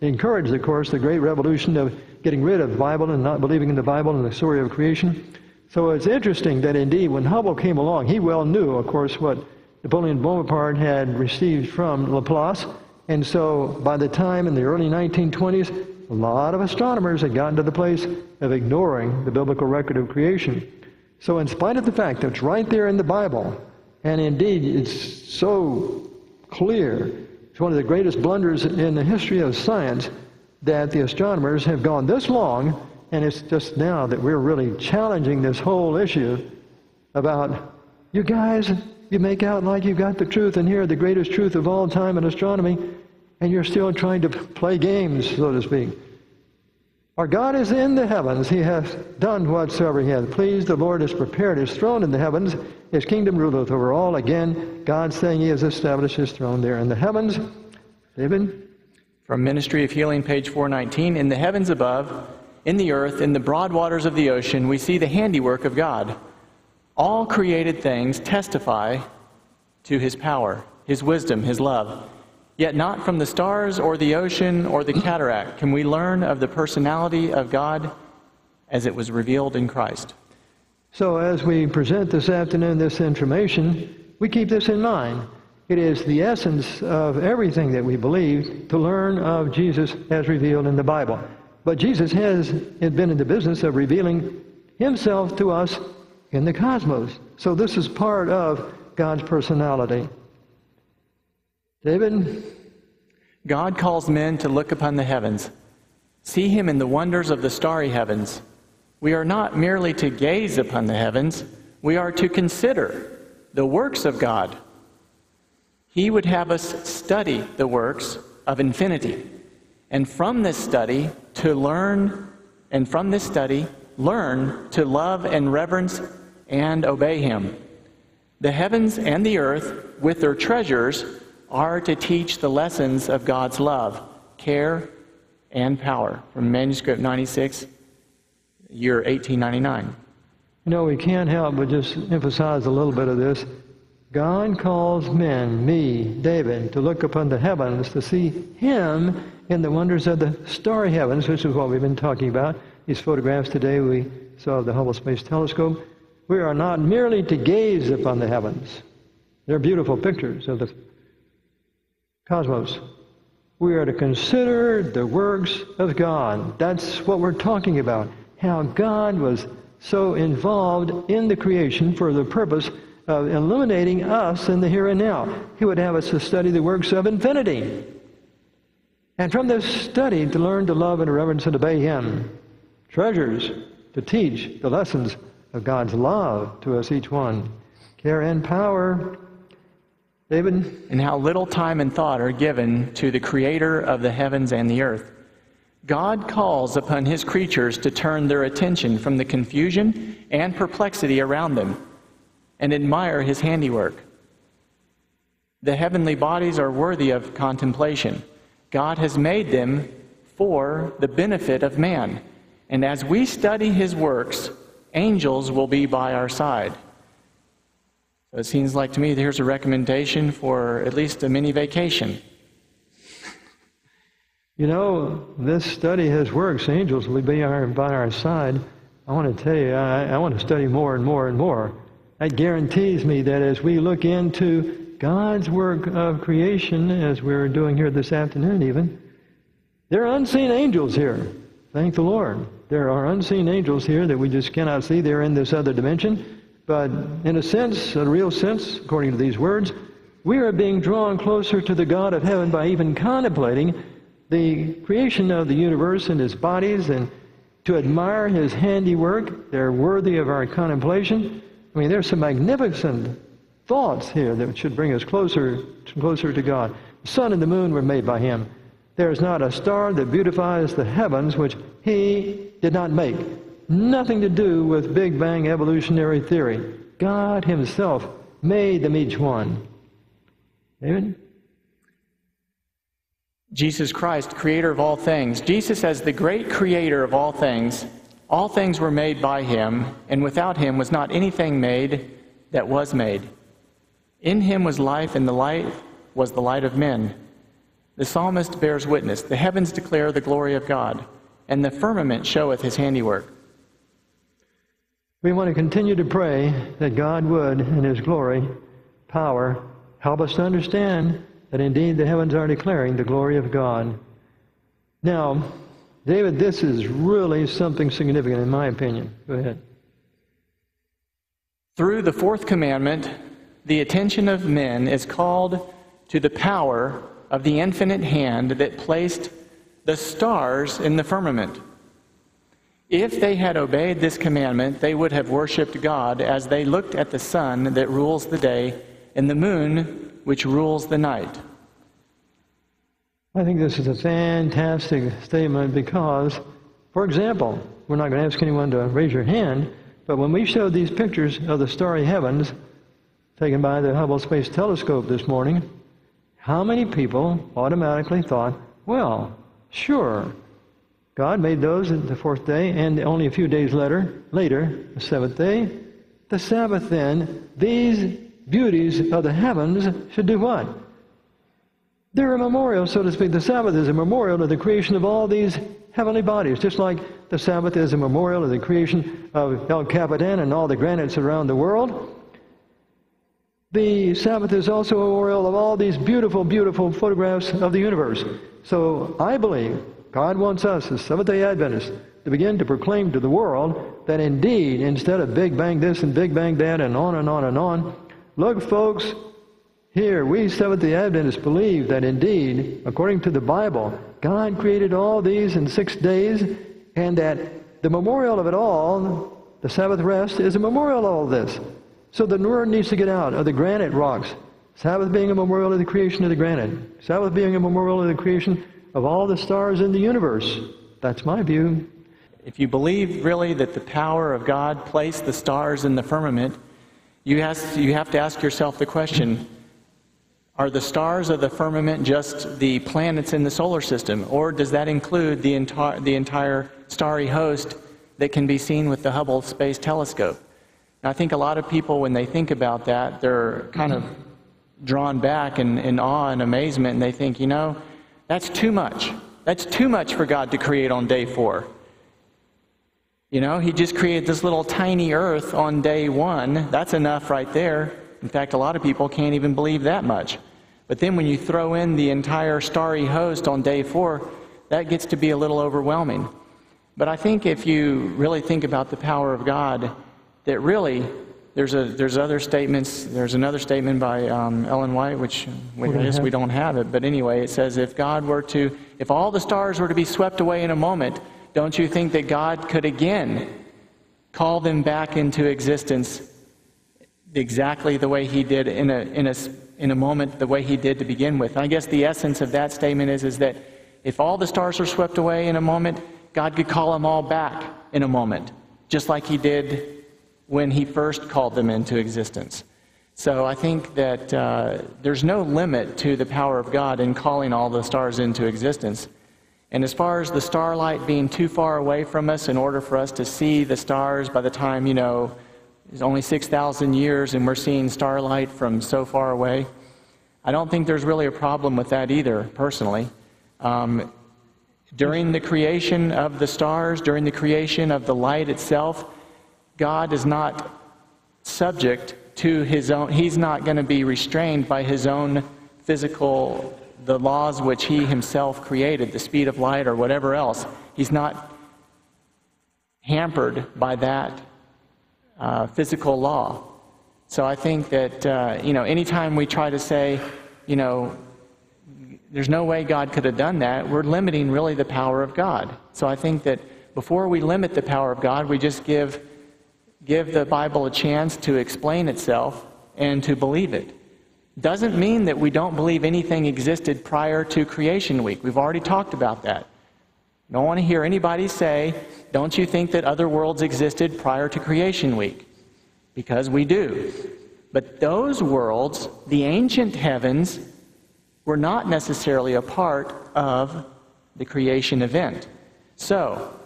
encouraged, of course, the great revolution of getting rid of the Bible and not believing in the Bible and the story of creation. So it's interesting that indeed when Hubble came along, he well knew, of course, what Napoleon Bonaparte had received from Laplace. And so by the time in the early nineteen twenties, a lot of astronomers had gotten to the place of ignoring the biblical record of creation. So in spite of the fact that it's right there in the Bible, and indeed it's so clear, it's one of the greatest blunders in the history of science that the astronomers have gone this long, and it's just now that we're really challenging this whole issue about, you guys, you make out like you've got the truth, and here the greatest truth of all time in astronomy, and you're still trying to play games, so to speak. Our God is in the heavens. He hath done whatsoever he hath pleased. The Lord has prepared his throne in the heavens. His kingdom ruleth over all. Again, God saying he has established his throne there in the heavens. David? From Ministry of Healing, page four nineteen, in the heavens above, in the earth, in the broad waters of the ocean, we see the handiwork of God. All created things testify to his power, his wisdom, his love. Yet not from the stars or the ocean or the cataract can we learn of the personality of God as it was revealed in Christ. So as we present this afternoon this information, we keep this in mind. It is the essence of everything that we believe to learn of Jesus as revealed in the Bible. But Jesus has been in the business of revealing himself to us in the cosmos. So this is part of God's personality. David? God calls men to look upon the heavens. See him in the wonders of the starry heavens. We are not merely to gaze upon the heavens. We are to consider the works of God. He would have us study the works of infinity. And from this study to learn, and from this study, learn to love and reverence and obey him. The heavens and the earth, with their treasures, are to teach the lessons of God's love, care, and power, from Manuscript ninety-six, year eighteen ninety-nine. You know, we can't help but just emphasize a little bit of this. God calls men, me, David, to look upon the heavens, to see him in the wonders of the starry heavens, which is what we've been talking about. These photographs today we saw of the Hubble Space Telescope. We are not merely to gaze upon the heavens. They're beautiful pictures of the cosmos. We are to consider the works of God. That's what we're talking about, how God was so involved in the creation for the purpose of illuminating us in the here and now. He would have us to study the works of infinity. And from this study, to learn to love and reverence and obey him. Treasures to teach the lessons of God's love to us each one. Care and power. David? And how little time and thought are given to the creator of the heavens and the earth. God calls upon his creatures to turn their attention from the confusion and perplexity around them and admire his handiwork. The heavenly bodies are worthy of contemplation. God has made them for the benefit of man. And as we study his works, angels will be by our side. So it seems like to me there's a recommendation for at least a mini vacation. You know, this study his works, angels will be our, by our side. I want to tell you, I, I want to study more and more and more. That guarantees me that as we look into God's work of creation, as we're doing here this afternoon even, there are unseen angels here. Thank the Lord. There are unseen angels here that we just cannot see. They're in this other dimension. But in a sense, a real sense, according to these words, we are being drawn closer to the God of heaven by even contemplating the creation of the universe and his bodies, and to admire his handiwork. They're worthy of our contemplation. I mean, there's some magnificent thoughts here that should bring us closer, closer to God. The sun and the moon were made by him. There is not a star that beautifies the heavens which he did not make. Nothing to do with Big Bang evolutionary theory. God himself made them each one. David? Jesus Christ, creator of all things. Jesus as the great creator of all things. All things were made by him, and without him was not anything made that was made. In him was life, and the light was the light of men. The psalmist bears witness. The heavens declare the glory of God, and the firmament showeth his handiwork. We want to continue to pray that God would, in his glory, power, help us to understand that indeed the heavens are declaring the glory of God. Now, David, this is really something significant in my opinion. Go ahead. Through the fourth commandment, the attention of men is called to the power of the infinite hand that placed the stars in the firmament. If they had obeyed this commandment, they would have worshipped God as they looked at the sun that rules the day and the moon which rules the night. I think this is a fantastic statement because, for example, we're not going to ask anyone to raise your hand, but when we showed these pictures of the starry heavens taken by the Hubble Space Telescope this morning, how many people automatically thought, well, sure, God made those on the fourth day, and only a few days later, later, the seventh day, the Sabbath then, these beauties of the heavens should do what? They're a memorial, so to speak. The Sabbath is a memorial to the creation of all these heavenly bodies, just like the Sabbath is a memorial to the creation of El Capitan and all the granites around the world. The Sabbath is also a memorial of all these beautiful, beautiful photographs of the universe. So I believe God wants us as Seventh-day Adventists to begin to proclaim to the world that indeed, instead of Big Bang this and Big Bang that and on and on and on, look, folks, here we Seventh-day Adventists believe that indeed, according to the Bible, God created all these in six days, and that the memorial of it all, the Sabbath rest, is a memorial of all this. So the word needs to get out of the granite rocks. Sabbath being a memorial of the creation of the granite. Sabbath being a memorial of the creation of all the stars in the universe. That's my view. If you believe really that the power of God placed the stars in the firmament, you, ask, you have to ask yourself the question, are the stars of the firmament just the planets in the solar system? Or does that include the, entire, the entire starry host that can be seen with the Hubble Space Telescope? I think a lot of people, when they think about that, they're kind of drawn back in, in awe and amazement, and they think, you know, that's too much. That's too much for God to create on day four. You know, He just created this little tiny earth on day one. That's enough right there. In fact, a lot of people can't even believe that much. But then when you throw in the entire starry host on day four, that gets to be a little overwhelming. But I think if you really think about the power of God, that really, there's a there's other statements. There's another statement by um, Ellen White, which we, I guess we don't have it. But anyway, it says, if God were to, if all the stars were to be swept away in a moment, don't you think that God could again call them back into existence exactly the way He did in a in a in a moment, the way He did to begin with? And I guess the essence of that statement is is that if all the stars were swept away in a moment, God could call them all back in a moment, just like He did when He first called them into existence. So I think that uh, there's no limit to the power of God in calling all the stars into existence. And as far as the starlight being too far away from us in order for us to see the stars by the time, you know, it's only six thousand years and we're seeing starlight from so far away, I don't think there's really a problem with that either, personally. Um, during the creation of the stars, during the creation of the light itself, God is not subject to His own, He's not going to be restrained by His own physical, the laws which He Himself created, the speed of light or whatever else. He's not hampered by that uh, physical law. So I think that, uh, you know, anytime we try to say, you know, there's no way God could have done that, we're limiting really the power of God. So I think that before we limit the power of God, we just give Give the Bible a chance to explain itself and to believe it. Doesn't mean that we don't believe anything existed prior to creation week. We've already talked about that. Don't want to hear anybody say, don't you think that other worlds existed prior to creation week? Because we do. But those worlds, the ancient heavens, were not necessarily a part of the creation event. So,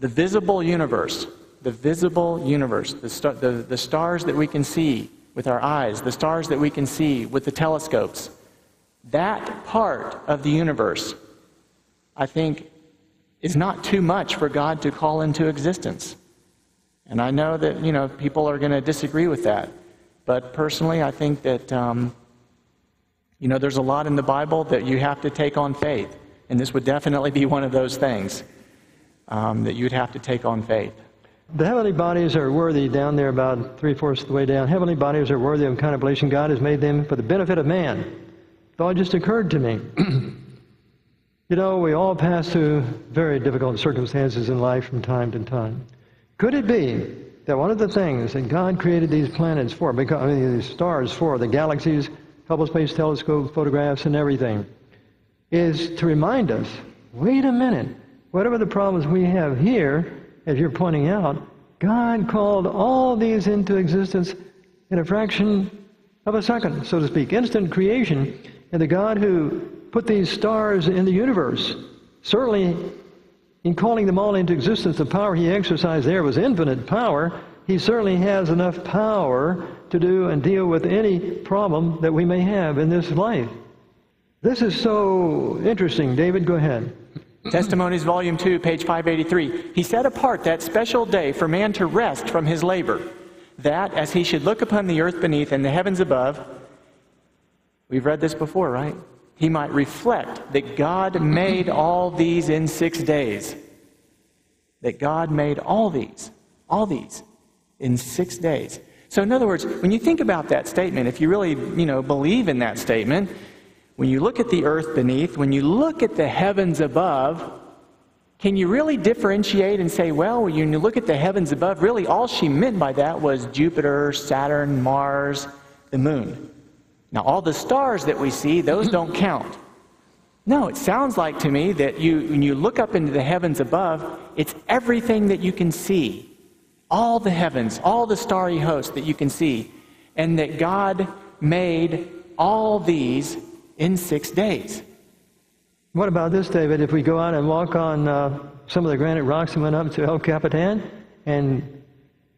the visible universe, the visible universe, the, star, the, the stars that we can see with our eyes, the stars that we can see with the telescopes, that part of the universe, I think, is not too much for God to call into existence. And I know that, you know, people are going to disagree with that. But personally, I think that, um, you know, there's a lot in the Bible that you have to take on faith. And this would definitely be one of those things um, that you'd have to take on faith. The heavenly bodies are worthy, down there about three-fourths of the way down, heavenly bodies are worthy of contemplation. God has made them for the benefit of man. Thought just occurred to me. You know, we all pass through very difficult circumstances in life from time to time. Could it be that one of the things that God created these planets for, because, I mean, these stars for, the galaxies, Hubble Space Telescope, photographs, and everything, is to remind us, wait a minute, whatever the problems we have here, as you're pointing out, God called all these into existence in a fraction of a second, so to speak, instant creation. And the God who put these stars in the universe, certainly in calling them all into existence, the power He exercised there was infinite power. He certainly has enough power to do and deal with any problem that we may have in this life. This is so interesting. David, go ahead. Testimonies, Volume two, page five eighty-three. He set apart that special day for man to rest from his labor, that as he should look upon the earth beneath and the heavens above, we've read this before, right? He might reflect that God made all these in six days. That God made all these, all these, in six days. So in other words, when you think about that statement, if you really, you know, believe in that statement, when you look at the earth beneath, when you look at the heavens above, can you really differentiate and say, well, when you look at the heavens above, really all she meant by that was Jupiter, Saturn, Mars, the moon. Now, all the stars that we see, those don't count. No, it sounds like to me that you, when you look up into the heavens above, it's everything that you can see. All the heavens, all the starry hosts that you can see. And that God made all these in six days. What about this, David? If we go out and walk on uh, some of the granite rocks and went up to El Capitan, and,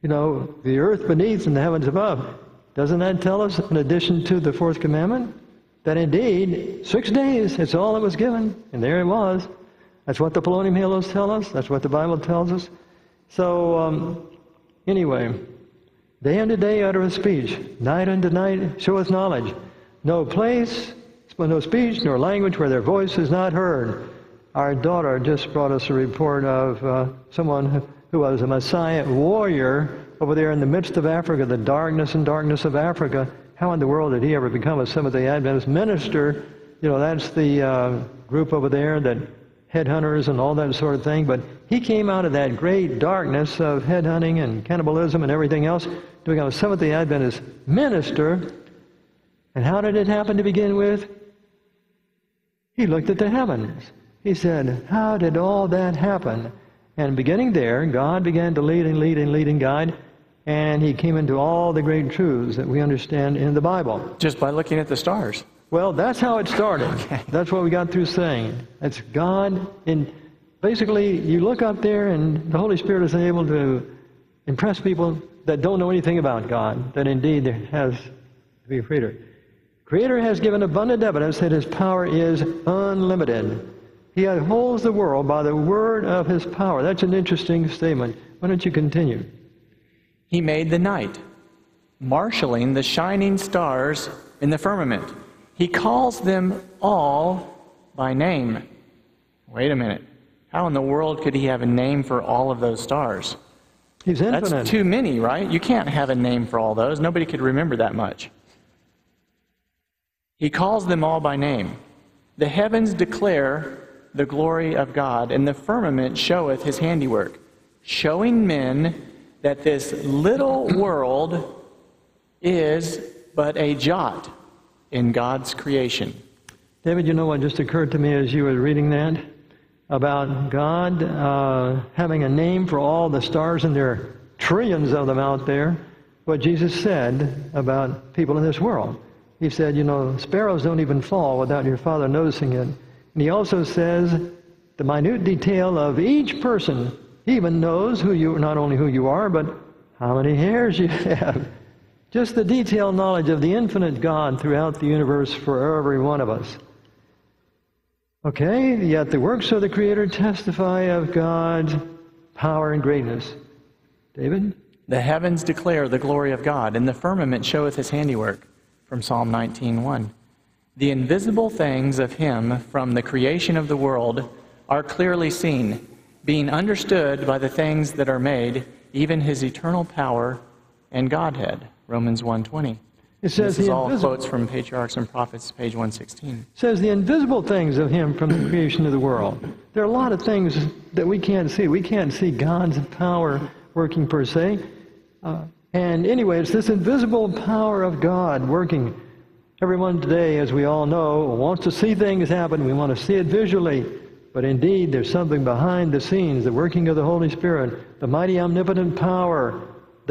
you know, the earth beneath and the heavens above, doesn't that tell us, in addition to the fourth commandment, that indeed, six days, it's all that was given, and there it was. That's what the Palladium Halos tell us. That's what the Bible tells us. So, um, anyway, day unto day utter a speech, night unto night show us knowledge. No place, no speech, nor language where their voice is not heard. Our daughter just brought us a report of uh, someone who was a Masai warrior over there in the midst of Africa, the darkness and darkness of Africa. How in the world did he ever become a Seventh-day Adventist minister? You know, that's the uh, group over there that headhunters and all that sort of thing. But he came out of that great darkness of headhunting and cannibalism and everything else to become a Seventh-day Adventist minister. And how did it happen to begin with? He looked at the heavens. He said, how did all that happen? And beginning there, God began to lead and lead and lead and guide, and he came into all the great truths that we understand in the Bible. Just by looking at the stars. Well, that's how it started. Okay. That's what we got through saying. It's God. And basically, you look up there, and the Holy Spirit is able to impress people that don't know anything about God, that indeed there has to be a creator. Creator has given abundant evidence that his power is unlimited. He upholds the world by the word of his power. That's an interesting statement. Why don't you continue? He made the night, marshaling the shining stars in the firmament. He calls them all by name. Wait a minute. How in the world could he have a name for all of those stars? He's infinite. That's too many, right? You can't have a name for all those. Nobody could remember that much. He calls them all by name. The heavens declare the glory of God, and the firmament showeth his handiwork, showing men that this little world is but a jot in God's creation. David, you know what just occurred to me as you were reading that? About God uh, having a name for all the stars, and there are trillions of them out there, what Jesus said about people in this world. He said, you know, sparrows don't even fall without your Father noticing it. And he also says the minute detail of each person. He even knows who you, not only who you are, but how many hairs you have. Just the detailed knowledge of the infinite God throughout the universe for every one of us. Okay, yet the works of the Creator testify of God's power and greatness. David? The heavens declare the glory of God, and the firmament showeth his handiwork. From Psalm nineteen one. The invisible things of him from the creation of the world are clearly seen, being understood by the things that are made, even his eternal power and Godhead. Romans one twenty. It says this is all quotes from Patriarchs and Prophets, page one sixteen. It says the invisible things of him from the creation of the world. There are a lot of things that we can't see. We can't see God's power working per se. Uh, And anyway, it's this invisible power of God working. Everyone today, as we all know, wants to see things happen. We want to see it visually. But indeed, there's something behind the scenes, the working of the Holy Spirit, the mighty omnipotent power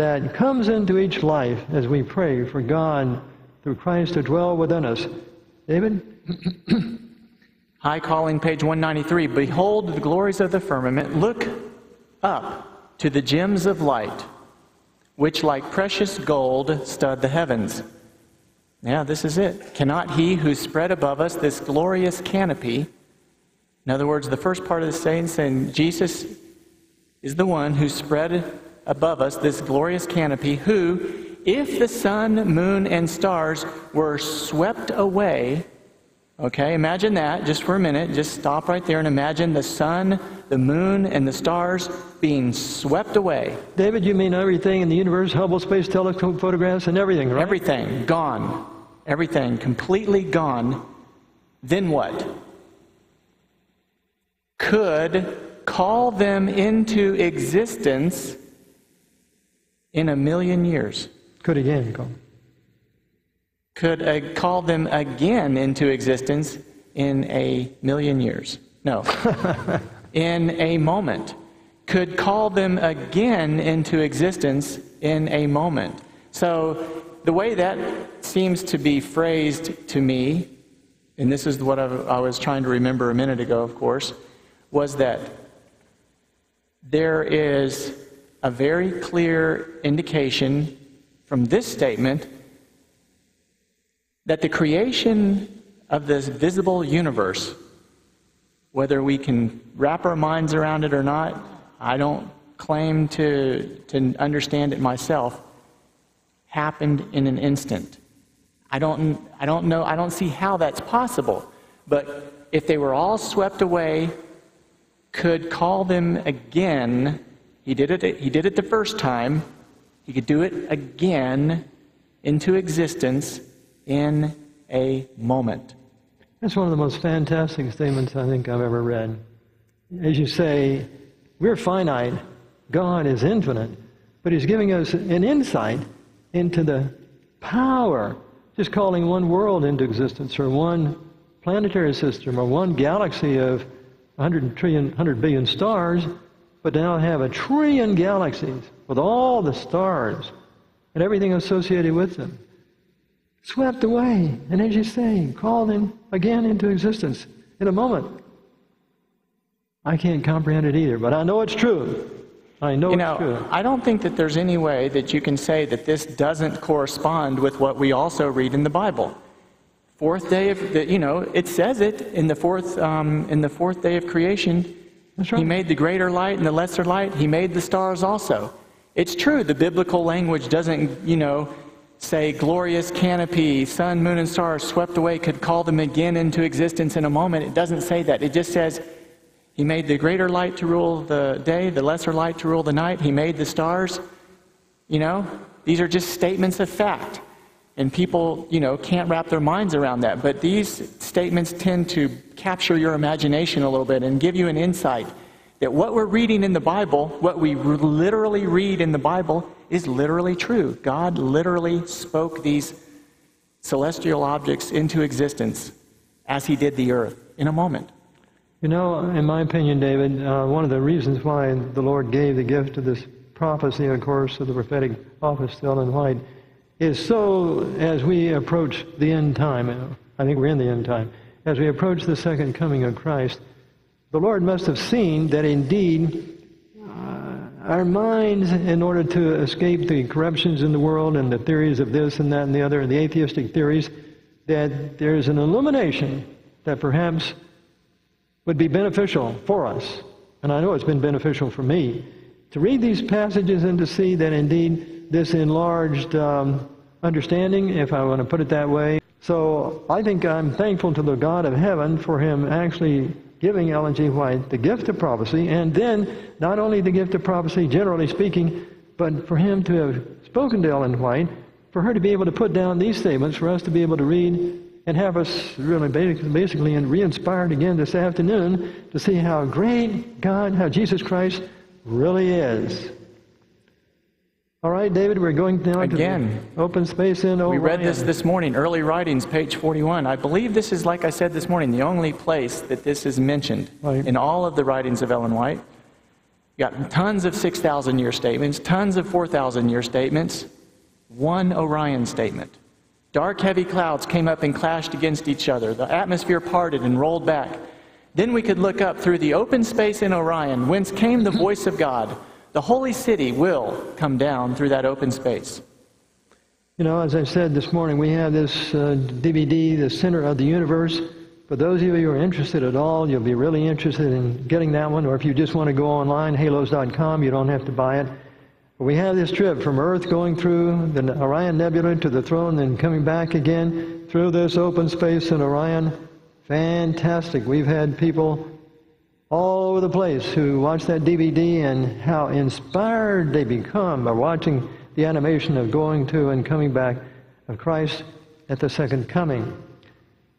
that comes into each life as we pray for God through Christ to dwell within us. David? High Calling, page one ninety-three. Behold the glories of the firmament. Look up to the gems of light, which like precious gold stud the heavens. Yeah, this is it. Cannot he who spread above us this glorious canopy, in other words, the first part of the saying, saying Jesus is the one who spread above us this glorious canopy, who, if the sun, moon, and stars were swept away, okay, imagine that just for a minute, just stop right there and imagine the sun, the moon, and the stars being swept away. David, you mean everything in the universe, Hubble Space Telescope photographs and everything, right? Everything, gone. Everything, completely gone. Then what? Could call them into existence in a million years. Could again call them. Could uh, call them again into existence in a million years. No. In a moment. Could call them again into existence in a moment. So the way that seems to be phrased to me, and this is what I, I was trying to remember a minute ago, of course, was that there is a very clear indication from this statement that the creation of this visible universe, whether we can wrap our minds around it or not, I don't claim to, to understand it myself, happened in an instant. I don't, I don't know, I don't see how that's possible, but if they were all swept away, could call them again. He did it, he did it the first time. He could do it again into existence in a moment. That's one of the most fantastic statements I think I've ever read. As you say, we're finite. God is infinite. But he's giving us an insight into the power, just calling one world into existence, or one planetary system, or one galaxy of one hundred trillion, one hundred billion stars, but now have a trillion galaxies with all the stars and everything associated with them. Swept away, and as you say, called in again into existence in a moment. I can't comprehend it either, but I know it's true. I know, you know it's true. I don't think that there's any way that you can say that this doesn't correspond with what we also read in the Bible. Fourth day of, the, you know, it says it in the fourth, um, in the fourth day of creation. That's right. He made the greater light and the lesser light. He made the stars also. It's true. The biblical language doesn't, you know, say glorious canopy, sun, moon, and stars swept away, could call them again into existence in a moment. It doesn't say that. It just says he made the greater light to rule the day, the lesser light to rule the night. He made the stars. You know, these are just statements of fact. And people, you know, can't wrap their minds around that. But these statements tend to capture your imagination a little bit and give you an insight that what we're reading in the Bible, what we literally read in the Bible, is literally true. God literally spoke these celestial objects into existence as he did the earth in a moment. You know, in my opinion, David, uh, one of the reasons why the Lord gave the gift of this prophecy, of course, of the prophetic office to Ellen White, is so as we approach the end time, I think we're in the end time, as we approach the second coming of Christ, the Lord must have seen that indeed uh, our minds, in order to escape the corruptions in the world and the theories of this and that and the other, and the atheistic theories, that there is an illumination that perhaps would be beneficial for us. And I know it's been beneficial for me to read these passages and to see that indeed this enlarged um, understanding, if I want to put it that way. So I think I'm thankful to the God of heaven for him actually giving Ellen G. White the gift of prophecy, and then not only the gift of prophecy, generally speaking, but for him to have spoken to Ellen White, for her to be able to put down these statements, for us to be able to read and have us really basically re-inspired again this afternoon to see how great God, how Jesus Christ really is. All right, David, we're going now again to the open space in Orion. We read this this morning, Early Writings, page forty-one. I believe this is, like I said this morning, the only place that this is mentioned right in all of the writings of Ellen White. You got tons of six thousand year statements, tons of four thousand year statements, one Orion statement. Dark, heavy clouds came up and clashed against each other. The atmosphere parted and rolled back. Then we could look up through the open space in Orion, whence came the voice of God. The holy city will come down through that open space. You know, as I said this morning, we have this uh, D V D, The Center of the Universe. For those of you who are interested at all, you'll be really interested in getting that one. Or if you just want to go online, halos dot com, you don't have to buy it. But we have this trip from Earth going through the Orion Nebula to the throne and coming back again through this open space in Orion. Fantastic. We've had people all over the place who watch that D V D and how inspired they become by watching the animation of going to and coming back of Christ at the second coming.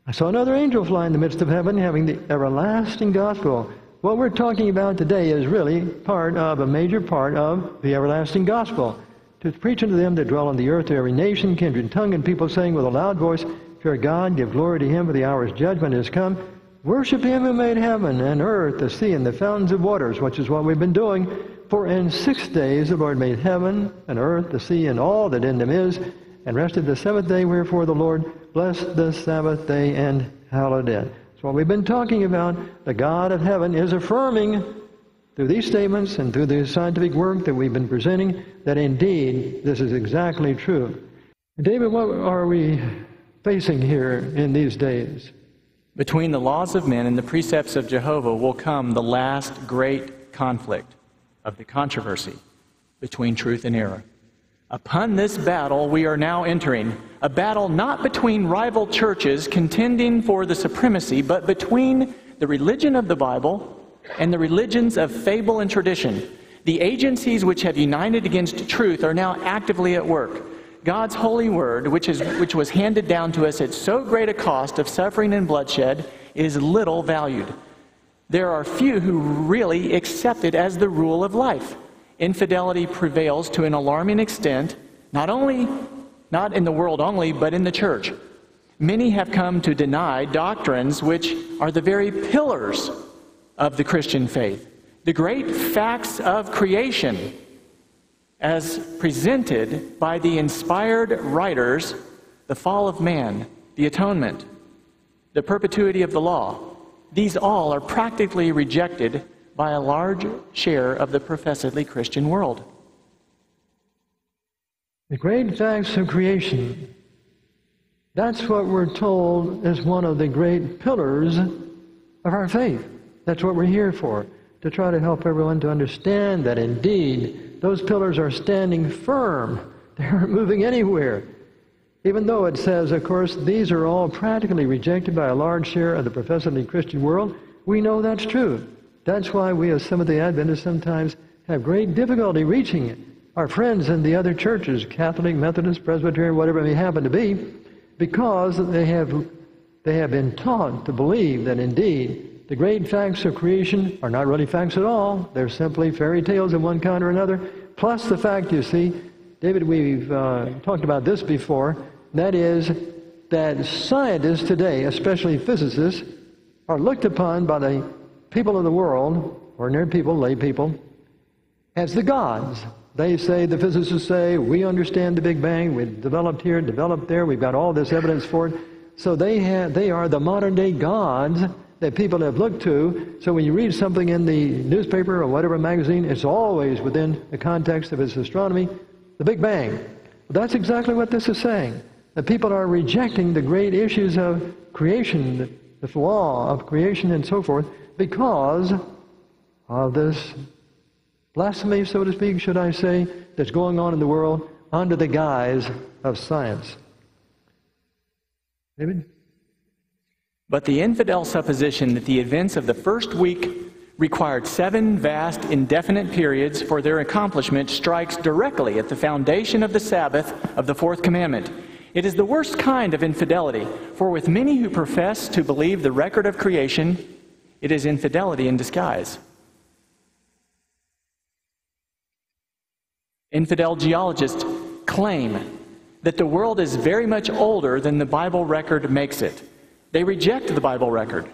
I saw another angel fly in the midst of heaven, having the everlasting gospel. What we're talking about today is really part of, a major part of, the everlasting gospel. To preach unto them that dwell on the earth to every nation, kindred, tongue, and people, saying with a loud voice, Fear God, give glory to him, for the hour's judgment is come. Worship him who made heaven and earth, the sea, and the fountains of waters, which is what we've been doing. For in six days the Lord made heaven and earth, the sea, and all that in them is, and rested the seventh day, wherefore the Lord blessed the Sabbath day and hallowed it. So what we've been talking about, the God of heaven is affirming through these statements and through the scientific work that we've been presenting that indeed this is exactly true. David, what are we facing here in these days? Between the laws of men and the precepts of Jehovah will come the last great conflict of the controversy between truth and error. Upon this battle we are now entering, a battle not between rival churches contending for the supremacy, but between the religion of the Bible and the religions of fable and tradition. The agencies which have united against truth are now actively at work. God's holy word, which is which was handed down to us at so great a cost of suffering and bloodshed, is little valued. There are few who really accept it as the rule of life. Infidelity prevails to an alarming extent, not only, not in the world only, but in the church. Many have come to deny doctrines which are the very pillars of the Christian faith. The great facts of creation, as presented by the inspired writers, the fall of man, the atonement, the perpetuity of the law, these all are practically rejected by a large share of the professedly Christian world. The great facts of creation, that's what we're told is one of the great pillars of our faith. That's what we're here for, to try to help everyone to understand that indeed those pillars are standing firm. They aren't moving anywhere. Even though it says, of course, these are all practically rejected by a large share of the professedly Christian world, we know that's true. That's why we as Seventh-day Adventists sometimes have great difficulty reaching it. Our friends in the other churches, Catholic, Methodist, Presbyterian, whatever they happen to be, because they have, they have been taught to believe that indeed the great facts of creation are not really facts at all. They're simply fairy tales of one kind or another. Plus the fact, you see, David, we've uh, talked about this before, that is that scientists today, especially physicists, are looked upon by the people of the world, ordinary people, lay people, as the gods. They say, the physicists say, we understand the Big Bang, we've developed here, developed there, we've got all this evidence for it. So they, have, they are the modern-day gods that people have looked to. So when you read something in the newspaper or whatever magazine, it's always within the context of its astronomy, the Big Bang. That's exactly what this is saying. That people are rejecting the great issues of creation, the law of creation and so forth, because of this blasphemy, so to speak, should I say, that's going on in the world under the guise of science. David? But the infidel supposition that the events of the first week required seven vast, indefinite periods for their accomplishment strikes directly at the foundation of the Sabbath of the fourth commandment. It is the worst kind of infidelity, for with many who profess to believe the record of creation, it is infidelity in disguise. Infidel geologists claim that the world is very much older than the Bible record makes it. They reject the Bible record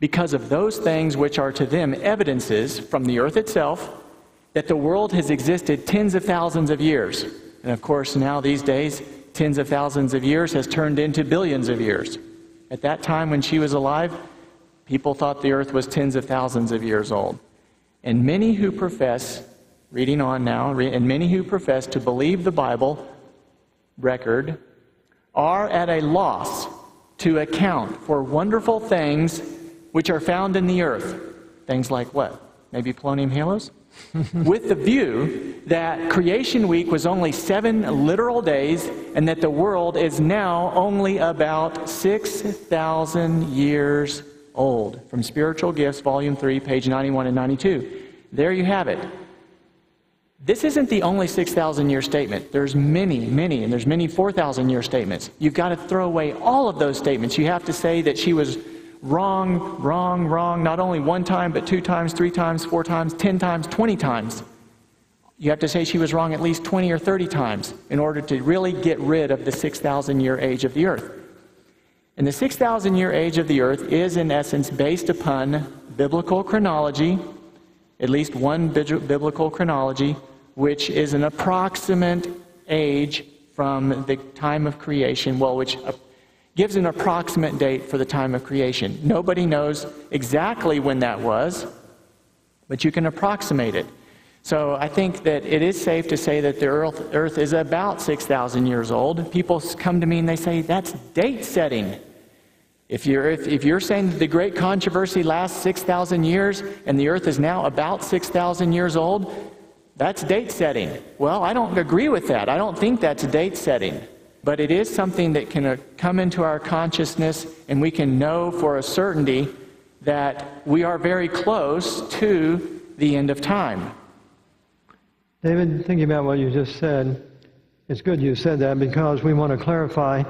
because of those things which are to them evidences from the earth itself that the world has existed tens of thousands of years. And of course, now these days, tens of thousands of years has turned into billions of years. At that time when she was alive, people thought the earth was tens of thousands of years old. And many who profess, reading on now, and many who profess to believe the Bible record are at a loss to account for wonderful things which are found in the earth. Things like what? Maybe polonium halos? With the view that Creation Week was only seven literal days and that the world is now only about six thousand years old. From Spiritual Gifts, Volume three, page ninety-one and ninety-two. There you have it. This isn't the only six thousand year statement. There's many, many, and there's many four thousand year statements. You've got to throw away all of those statements. You have to say that she was wrong, wrong, wrong, not only one time, but two times, three times, four times, ten times, twenty times. You have to say she was wrong at least twenty or thirty times in order to really get rid of the six thousand year age of the earth. And the six thousand year age of the earth is, in essence, based upon biblical chronology, at least one biblical chronology, which is an approximate age from the time of creation, well, which gives an approximate date for the time of creation. Nobody knows exactly when that was, but you can approximate it. So I think that it is safe to say that the Earth, earth is about six thousand years old. People come to me and they say, that's date setting. If you're, if, if you're saying that the Great Controversy lasts six thousand years and the Earth is now about six thousand years old, that's date setting. Well, I don't agree with that. I don't think that's date setting. But it is something that can come into our consciousness, and we can know for a certainty that we are very close to the end of time. David, thinking about what you just said, it's good you said that because we want to clarify.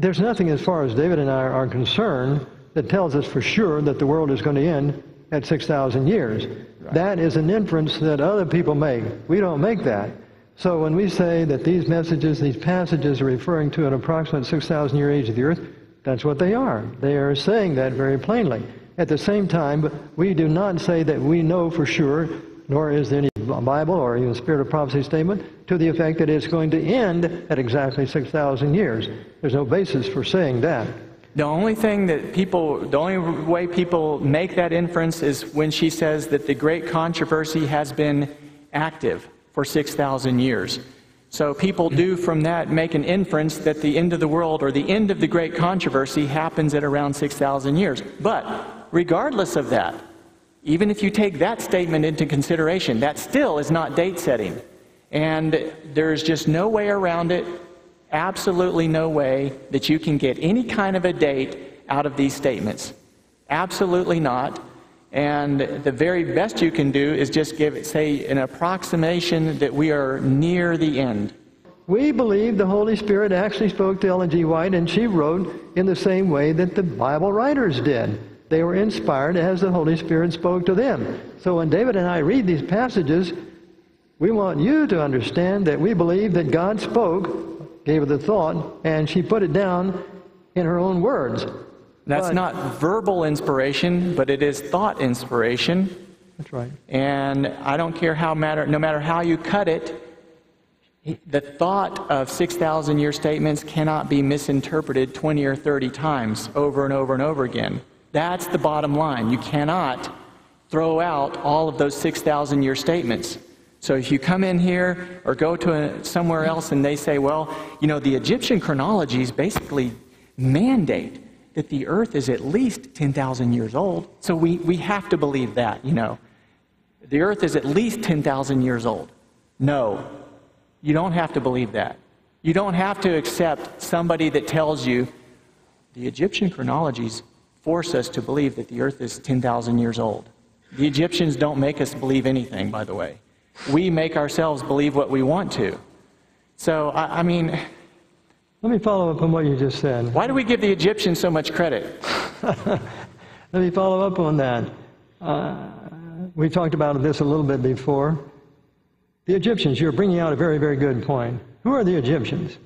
There's nothing, as far as David and I are concerned, that tells us for sure that the world is going to end at six thousand years. Right. That is an inference that other people make. We don't make that. So when we say that these messages, these passages are referring to an approximate six thousand year age of the earth, that's what they are. They are saying that very plainly. At the same time, we do not say that we know for sure, nor is there any Bible or even Spirit of Prophecy statement to the effect that it's going to end at exactly six thousand years. There's no basis for saying that. The only thing that people, the only way people make that inference is when she says that the Great Controversy has been active for six thousand years. So people do from that make an inference that the end of the world or the end of the Great Controversy happens at around six thousand years. But regardless of that, even if you take that statement into consideration, that still is not date setting. And there's just no way around it, absolutely no way that you can get any kind of a date out of these statements. Absolutely not. And the very best you can do is just give it, say, an approximation that we are near the end. We believe the Holy Spirit actually spoke to Ellen G. White, and she wrote in the same way that the Bible writers did. They were inspired as the Holy Spirit spoke to them. So when David and I read these passages, we want you to understand that we believe that God spoke, gave her the thought, and she put it down in her own words. That's but, not verbal inspiration, but it is thought inspiration. That's right. And I don't care how matter, no matter how you cut it, the thought of six thousand year statements cannot be misinterpreted twenty or thirty times over and over and over again. That's the bottom line. You cannot throw out all of those six thousand year statements. So if you come in here or go to a, somewhere else and they say, well, you know, the Egyptian chronologies basically mandate that the earth is at least ten thousand years old, so we, we have to believe that, you know. The earth is at least ten thousand years old. No, you don't have to believe that. You don't have to accept somebody that tells you the Egyptian chronologies force us to believe that the earth is ten thousand years old. The Egyptians don't make us believe anything, by the way. We make ourselves believe what we want to. So, I, I mean... Let me follow up on what you just said. Why do we give the Egyptians so much credit? Let me follow up on that. Uh, we talked about this a little bit before. The Egyptians, you're bringing out a very, very good point. Who are the Egyptians?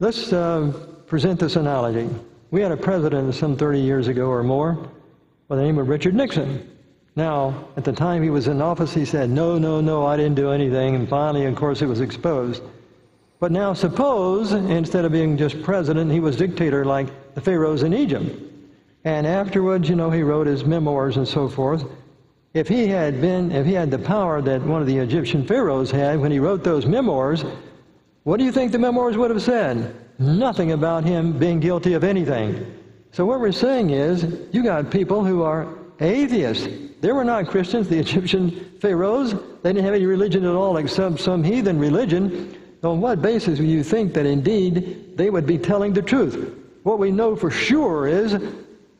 Let's uh, present this analogy. We had a president some thirty years ago or more by the name of Richard Nixon. Now, at the time he was in office, he said, no, no, no, I didn't do anything. And finally, of course, it was exposed. But now suppose, instead of being just president, he was dictator like the pharaohs in Egypt. And afterwards, you know, he wrote his memoirs and so forth. If he had been, if he had the power that one of the Egyptian pharaohs had when he wrote those memoirs, What do you think the memoirs would have said? Nothing about him being guilty of anything. So what we're saying is, you got people who are atheists. They were not Christians. The Egyptian pharaohs, they didn't have any religion at all except some heathen religion. On what basis do you think that indeed they would be telling the truth? What we know for sure is,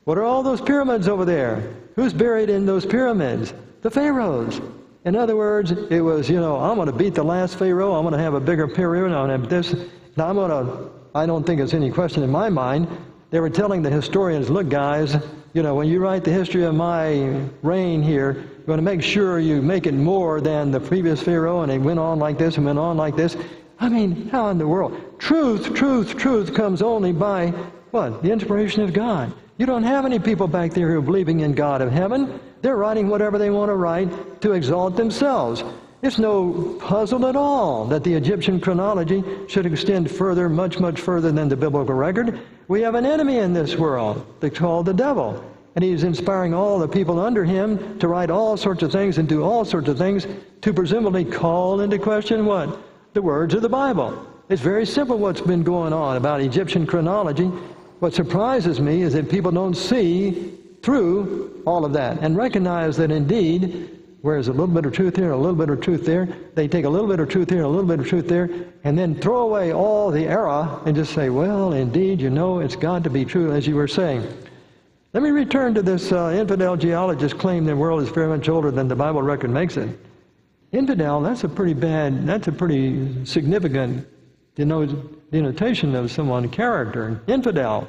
what are all those pyramids over there? Who's buried in those pyramids? The pharaohs. In other words, it was, you know, I'm going to beat the last pharaoh, I'm going to have a bigger pyramid, I'm going to have this. Now I'm going to, I don't think it's any question in my mind, they were telling the historians, look guys, you know, when you write the history of my reign here, you're going to make sure you make it more than the previous pharaoh, and it went on like this and went on like this. I mean, how in the world? Truth, truth, truth comes only by, what? The inspiration of God. You don't have any people back there who are believing in God of heaven. They're writing whatever they want to write to exalt themselves. It's no puzzle at all that the Egyptian chronology should extend further, much, much further than the biblical record. We have an enemy in this world that's called the devil. And he's inspiring all the people under him to write all sorts of things and do all sorts of things to presumably call into question what? The words of the Bible. It's very simple what's been going on about Egyptian chronology. What surprises me is that people don't see through all of that and recognize that indeed, whereas a little bit of truth here, a little bit of truth there, they take a little bit of truth here, a little bit of truth there, and then throw away all the error and just say, well, indeed, you know, it's got to be true, as you were saying. Let me return to this uh, infidel geologist claim the world is very much older than the Bible record makes it. Infidel, that's a pretty bad, that's a pretty significant denotation of someone's character. Infidel.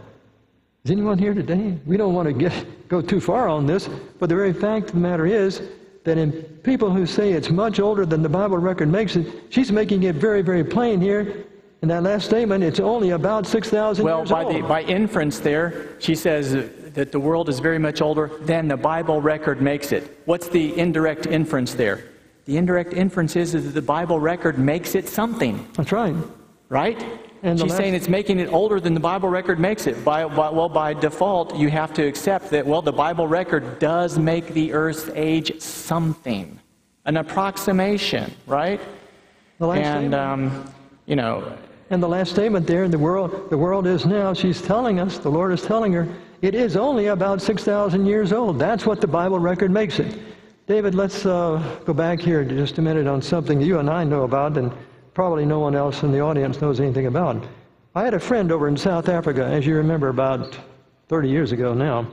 Is anyone here today? We don't want to get, go too far on this, but the very fact of the matter is that in people who say it's much older than the Bible record makes it, she's making it very, very plain here. In that last statement, it's only about six thousand well, years by old. Well, by inference there, she says that the world is very much older than the Bible record makes it. What's the indirect inference there? The indirect inference is that the Bible record makes it something. That's right. Right? And she's saying it's making it older than the Bible record makes it. By, by, well, by default, you have to accept that, well, the Bible record does make the Earth's age something, an approximation, right? The last and, um, you know... And the last statement there, the world, the world is now, she's telling us, the Lord is telling her, it is only about six thousand years old. That's what the Bible record makes it. David, let's uh, go back here just a minute on something you and I know about, and probably no one else in the audience knows anything about. I had a friend over in South Africa, as you remember, about thirty years ago now.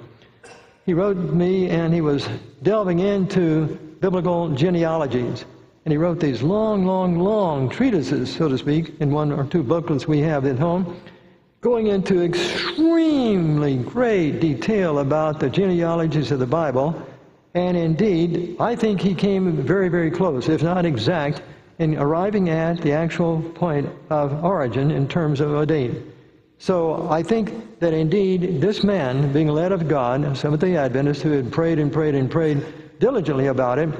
He wrote me, and he was delving into biblical genealogies. And he wrote these long, long, long treatises, so to speak, in one or two booklets we have at home, going into extremely great detail about the genealogies of the Bible. And indeed, I think he came very, very close, if not exact, in arriving at the actual point of origin in terms of a date. So I think that indeed this man, being led of God, a Seventh-day Adventist who had prayed and prayed and prayed diligently about it,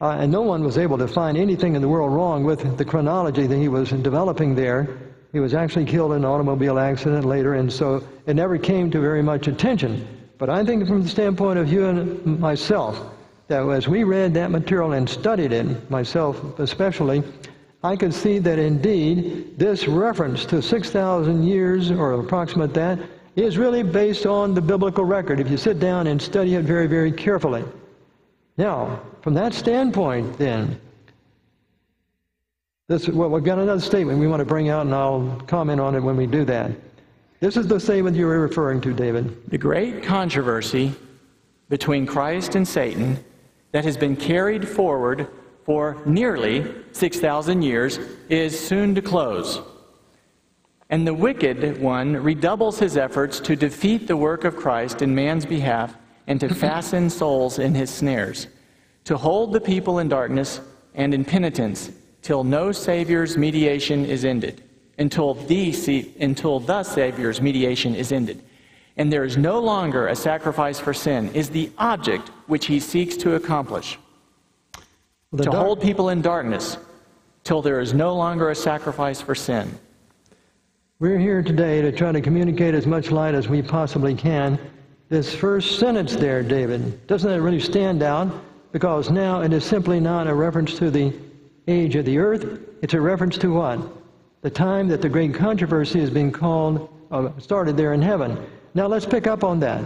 uh, and no one was able to find anything in the world wrong with the chronology that he was developing there. He was actually killed in an automobile accident later, and so it never came to very much attention. But I think from the standpoint of you and myself, that as we read that material and studied it, myself especially, I could see that indeed this reference to six thousand years, or approximate that, is really based on the biblical record, if you sit down and study it very, very carefully. Now, from that standpoint then, this, well, we've got another statement we want to bring out, and I'll comment on it when we do that. This is the statement you were referring to, David. The great controversy between Christ and Satan that has been carried forward for nearly six thousand years is soon to close. And the wicked one redoubles his efforts to defeat the work of Christ in man's behalf and to fasten souls in his snares, to hold the people in darkness and in penitence till no Savior's mediation is ended, until the, until the Savior's mediation is ended. And there is no longer a sacrifice for sin, is the object which he seeks to accomplish. The to hold people in darkness till there is no longer a sacrifice for sin. We're here today to try to communicate as much light as we possibly can. This first sentence there, David, doesn't that really stand out? Because now it is simply not a reference to the age of the earth. It's a reference to what? the time that the Great Controversy is being called, uh, started there in heaven. Now let's pick up on that.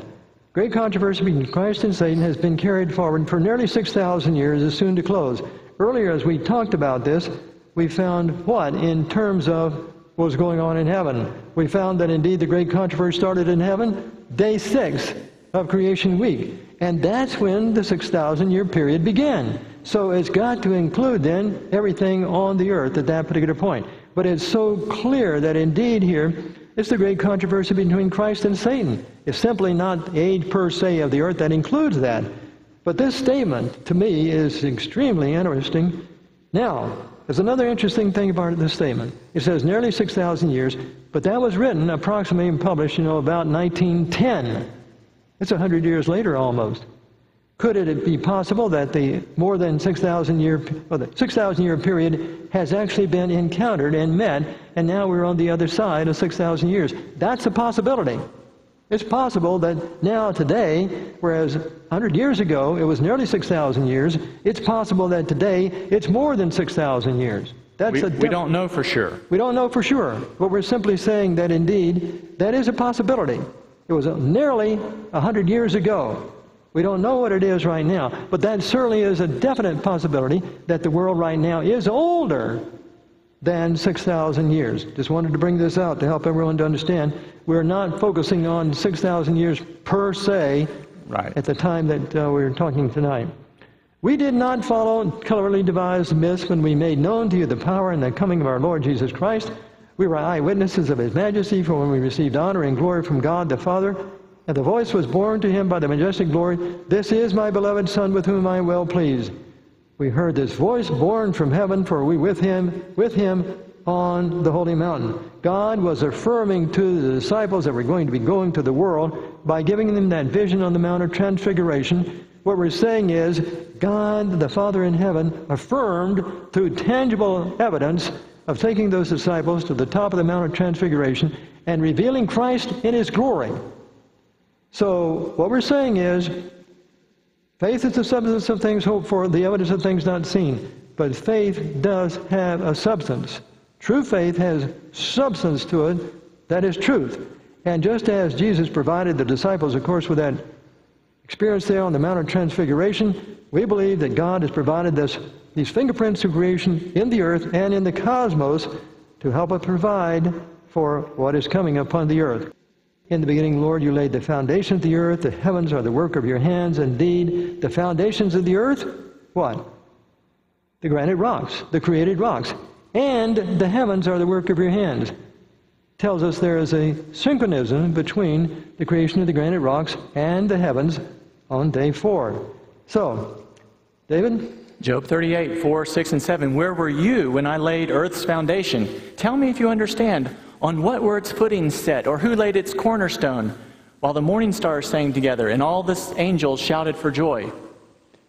Great Controversy between Christ and Satan has been carried forward for nearly six thousand years, is soon to close. Earlier, as we talked about this, we found what in terms of what was going on in heaven? We found that indeed the Great Controversy started in heaven, day six of Creation Week. And that's when the six thousand year period began. So it's got to include then everything on the earth at that particular point. But it's so clear that indeed here, it's the great controversy between Christ and Satan. It's simply not age per se of the earth that includes that. But this statement, to me, is extremely interesting. Now, there's another interesting thing about this statement. It says nearly six thousand years, but that was written approximately and published, you know, about nineteen ten. It's one hundred years later almost. Could it be possible that the more than six thousand year, or the six thousand year period has actually been encountered and met, and now we're on the other side of six thousand years? That's a possibility. It's possible that now today, whereas one hundred years ago it was nearly six thousand years, it's possible that today it's more than six thousand years. That's we, a we don't know for sure. We don't know for sure, but we're simply saying that indeed that is a possibility. It was nearly one hundred years ago. We don't know what it is right now, but that certainly is a definite possibility that the world right now is older than six thousand years. Just wanted to bring this out to help everyone to understand. We're not focusing on six thousand years per se right. at the time that uh, we're talking tonight. We did not follow cleverly devised myths when we made known to you the power and the coming of our Lord Jesus Christ. We were eyewitnesses of His majesty, for when we received honor and glory from God the Father, and the voice was borne to Him by the majestic glory, "This is my beloved Son, with whom I am well pleased." We heard this voice borne from heaven, for we with Him, with Him on the holy mountain. God was affirming to the disciples that we're going to be going to the world by giving them that vision on the Mount of Transfiguration. What we're saying is, God the Father in heaven affirmed through tangible evidence of taking those disciples to the top of the Mount of Transfiguration and revealing Christ in His glory. So what we're saying is, faith is the substance of things hoped for, the evidence of things not seen. But faith does have a substance. True faith has substance to it, that is truth. And just as Jesus provided the disciples, of course, with that experience there on the Mount of Transfiguration, we believe that God has provided this, these fingerprints of creation in the earth and in the cosmos to help us provide for what is coming upon the earth. "In the beginning, Lord, you laid the foundation of the earth. The heavens are the work of your hands. Indeed, the foundations of the earth," what? The granite rocks, the created rocks. "And the heavens are the work of your hands." Tells us there is a synchronism between the creation of the granite rocks and the heavens on day four. So, David? Job thirty-eight, four, six, and seven. "Where were you when I laid earth's foundation? Tell me if you understand. On what were its footings set, or who laid its cornerstone? While the morning stars sang together, and all the angels shouted for joy."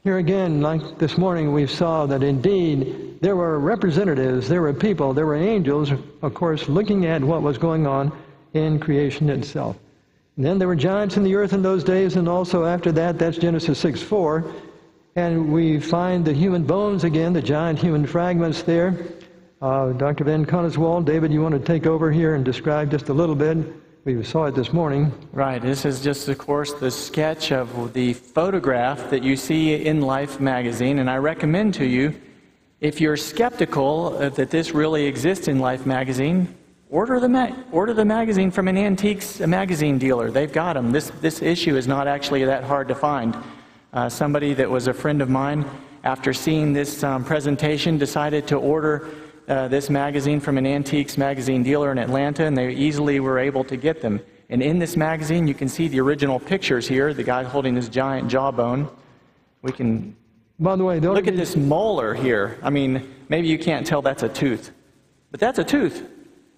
Here again, like this morning, we saw that indeed there were representatives, there were people, there were angels, of course, looking at what was going on in creation itself. And then there were giants in the earth in those days, and also after that, that's Genesis six, four. And we find the human bones again, the giant human fragments there. Uh, Doctor Van Coneswald, David, you want to take over here and describe just a little bit? We saw it this morning. Right. This is just, of course, the sketch of the photograph that you see in Life Magazine. And I recommend to you, if you're skeptical that this really exists in Life Magazine, order the, ma order the magazine from an antiques magazine dealer. They've got them. This, this issue is not actually that hard to find. Uh, somebody that was a friend of mine, after seeing this um, presentation, decided to order Uh, this magazine from an antiques magazine dealer in Atlanta, and they easily were able to get them. And in this magazine, you can see the original pictures here, the guy holding his giant jawbone. We can, by the way, look at this molar here. I mean, maybe you can't tell that's a tooth, but that's a tooth.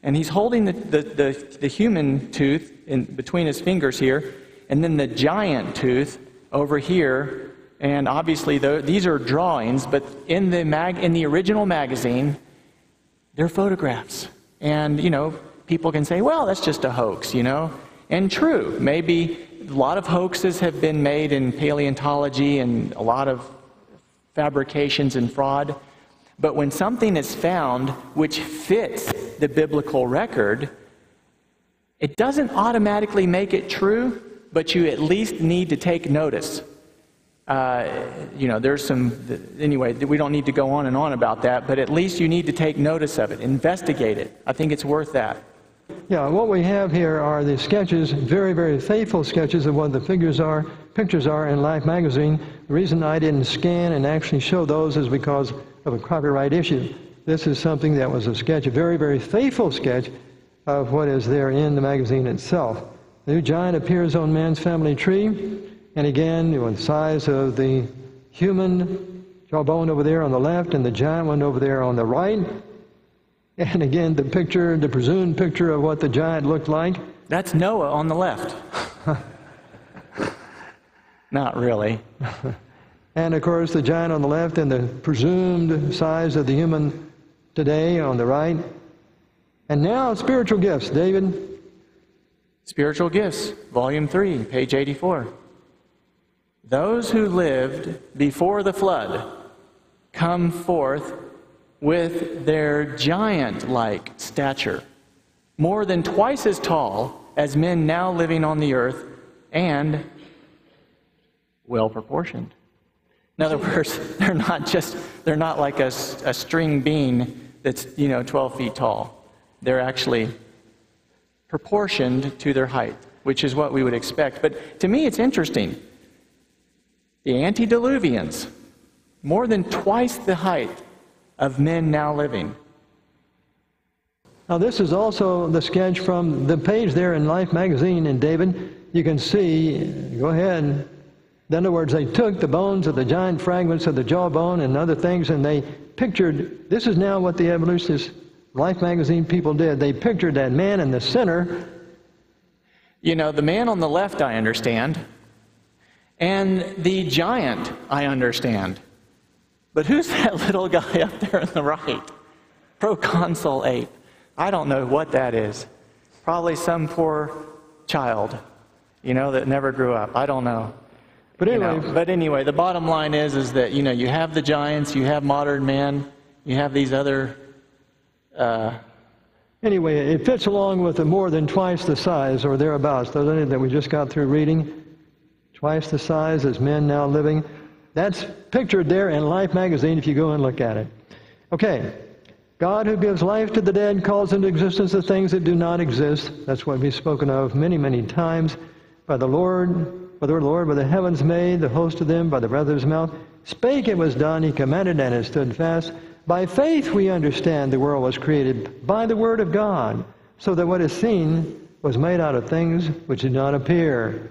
And he's holding the, the, the, the human tooth in between his fingers here, and then the giant tooth over here. And obviously, the, these are drawings, but in the, mag, in the original magazine, they're photographs. And, you know, people can say, well, that's just a hoax, you know. And true, maybe a lot of hoaxes have been made in paleontology and a lot of fabrications and fraud. But when something is found which fits the biblical record, it doesn't automatically make it true, but you at least need to take notice. Uh, you know, there's some, anyway, we don't need to go on and on about that, but at least you need to take notice of it, investigate it. I think it's worth that. Yeah, what we have here are the sketches, very, very faithful sketches of what the figures are, pictures are in Life Magazine. The reason I didn't scan and actually show those is because of a copyright issue. This is something that was a sketch, a very, very faithful sketch of what is there in the magazine itself. The new giant appears on man's family tree, and again, the size of the human jawbone over there on the left and the giant one over there on the right. And again, the picture, the presumed picture of what the giant looked like. That's Noah on the left. Not really. And of course, the giant on the left and the presumed size of the human today on the right. And now, Spiritual Gifts, David. Spiritual Gifts, Volume three, page eighty-four. Those who lived before the flood come forth with their giant-like stature, more than twice as tall as men now living on the earth, and well-proportioned. In other words, they're not just, they're not like a, a string bean that's, you know, twelve feet tall. They're actually proportioned to their height, which is what we would expect. But to me, it's interesting. The antediluvians, more than twice the height of men now living. Now this is also the sketch from the page there in Life Magazine, and David, you can see, go ahead, in other words, they took the bones of the giant fragments of the jawbone and other things, and they pictured, this is now what the evolutionist Life Magazine people did, they pictured that man in the center. You know, the man on the left I understand, and the giant I understand. But who's that little guy up there on the right? Proconsul ape. I don't know what that is. Probably some poor child, you know, that never grew up. I don't know. But anyway, you know, but anyway, the bottom line is, is that, you know, you have the giants, you have modern man, you have these other... Uh, anyway, it fits along with the more than twice the size, or thereabouts, doesn't it, that we just got through reading? Twice the size as men now living. That's pictured there in Life Magazine if you go and look at it. Okay. God who gives life to the dead calls into existence the things that do not exist. That's what we've spoken of many, many times. By the Lord, by the Lord, by the heavens made, the host of them, by the breath of his mouth. Spake it was done, he commanded and it stood fast. By faith we understand the world was created by the word of God, so that what is seen was made out of things which did not appear.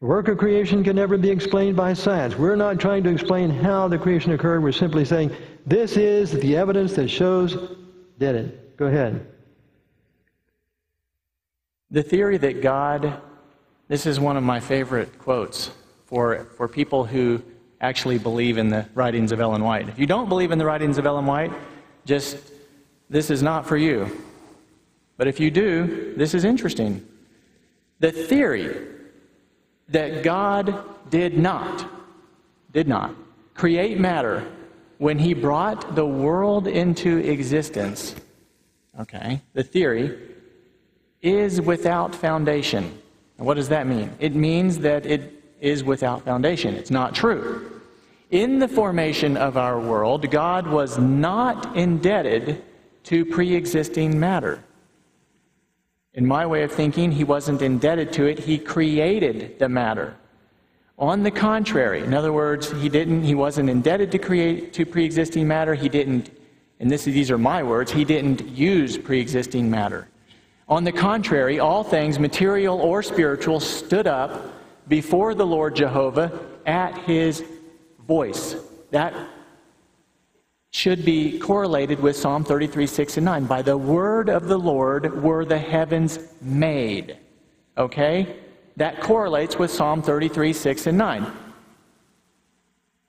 The work of creation can never be explained by science. We're not trying to explain how the creation occurred. We're simply saying, this is the evidence that shows did it. Go ahead. The theory that God, this is one of my favorite quotes for, for people who actually believe in the writings of Ellen White. If you don't believe in the writings of Ellen White, just, this is not for you. But if you do, this is interesting. The theory that God did not, did not, create matter when he brought the world into existence, okay, the theory, is without foundation. And what does that mean? It means that it is without foundation. It's not true. In the formation of our world, God was not indebted to pre-existing matter. In my way of thinking, he wasn't indebted to it. He created the matter. On the contrary, in other words, he didn't. He wasn't indebted to create to pre-existing matter. He didn't. And this, these are my words. He didn't use pre-existing matter. On the contrary, all things, material or spiritual, stood up before the Lord Jehovah at his voice. That should be correlated with Psalm thirty-three, six and nine. By the word of the Lord were the heavens made. Okay? That correlates with Psalm thirty-three, six and nine.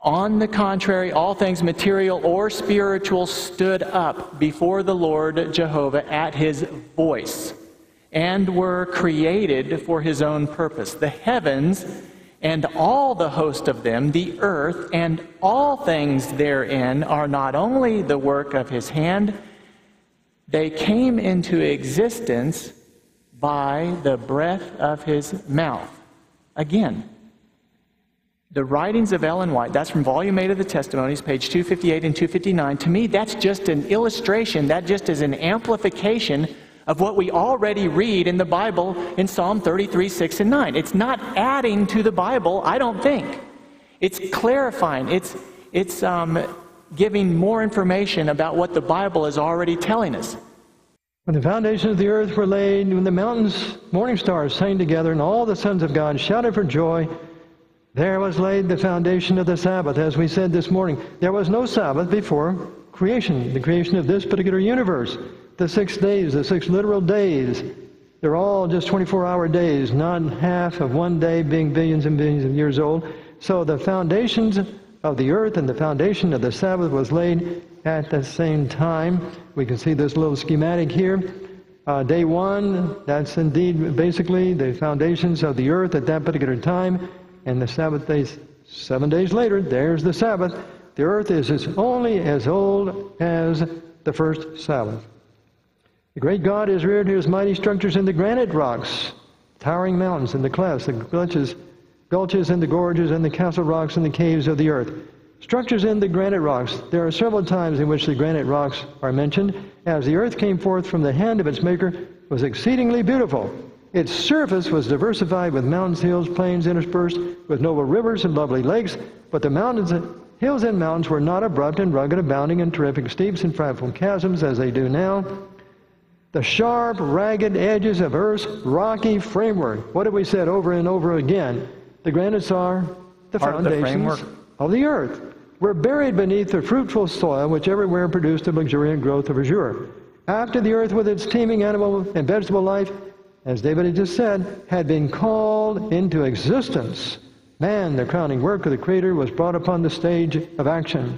On the contrary, all things material or spiritual stood up before the Lord Jehovah at his voice and were created for his own purpose. The heavens and all the host of them, the earth, and all things therein are not only the work of his hand, They came into existence by the breath of his mouth. Again, the writings of Ellen White, that's from volume eight of the Testimonies, page two fifty-eight and two fifty-nine. To me, that's just an illustration, that just is an amplification of what we already read in the Bible in Psalm thirty-three, six, and nine. It's not adding to the Bible, I don't think. It's clarifying. It's, it's um, giving more information about what the Bible is already telling us. When the foundations of the earth were laid, when the mountains, morning stars sang together, and all the sons of God shouted for joy, there was laid the foundation of the Sabbath. As we said this morning, there was no Sabbath before creation, the creation of this particular universe. The six days, the six literal days, they're all just twenty-four hour days, not half of one day being billions and billions of years old. So the foundations of the earth and the foundation of the Sabbath was laid at the same time. We can see this little schematic here. Uh, day one, that's indeed basically the foundations of the earth at that particular time. And the Sabbath day, seven days later, there's the Sabbath. The earth is only as old as the first Sabbath. The great God has reared his mighty structures in the granite rocks, towering mountains in the clefts, the gulches, gulches and the gorges, and the castle rocks and the caves of the earth. Structures in the granite rocks. There are several times in which the granite rocks are mentioned. As the earth came forth from the hand of its maker, it was exceedingly beautiful. Its surface was diversified with mountains, hills, plains, interspersed with noble rivers and lovely lakes. But the mountains, hills and mountains were not abrupt and rugged, abounding in terrific steeps and frightful chasms as they do now. The sharp, ragged edges of Earth's rocky framework. What have we said over and over again? The granites are the foundations of the earth. Were buried beneath the fruitful soil, which everywhere produced the luxuriant growth of azure. After the earth with its teeming animal and vegetable life, as David had just said, had been called into existence, man, the crowning work of the Creator, was brought upon the stage of action.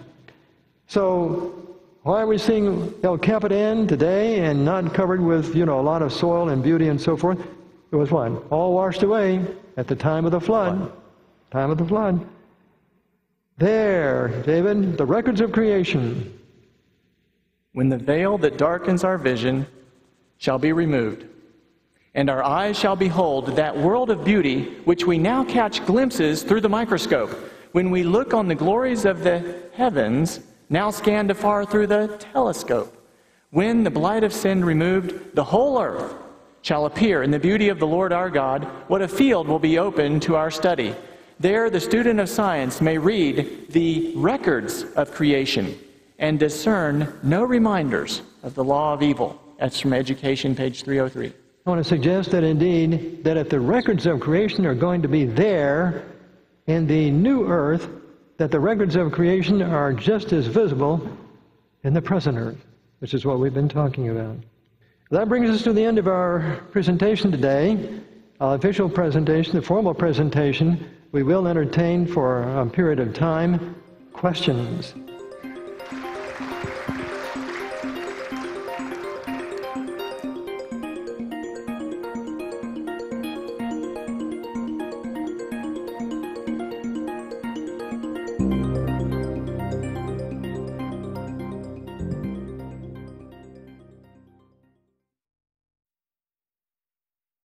So, why are we seeing El Capitan today and not covered with, you know, a lot of soil and beauty and so forth? It was what? All washed away at the time of the flood. Time of the flood. There, David, the records of creation. When the veil that darkens our vision shall be removed, and our eyes shall behold that world of beauty which we now catch glimpses through the microscope. When we look on the glories of the heavens, now scanned afar through the telescope. When the blight of sin removed, the whole earth shall appear in the beauty of the Lord our God. What a field will be open to our study. There the student of science may read the records of creation and discern no reminders of the law of evil. That's from Education, page three oh three. I want to suggest that indeed, that if the records of creation are going to be there in the new earth, that the records of creation are just as visible in the present earth, which is what we've been talking about. That brings us to the end of our presentation today, our official presentation, the formal presentation. We will entertain for a period of time questions.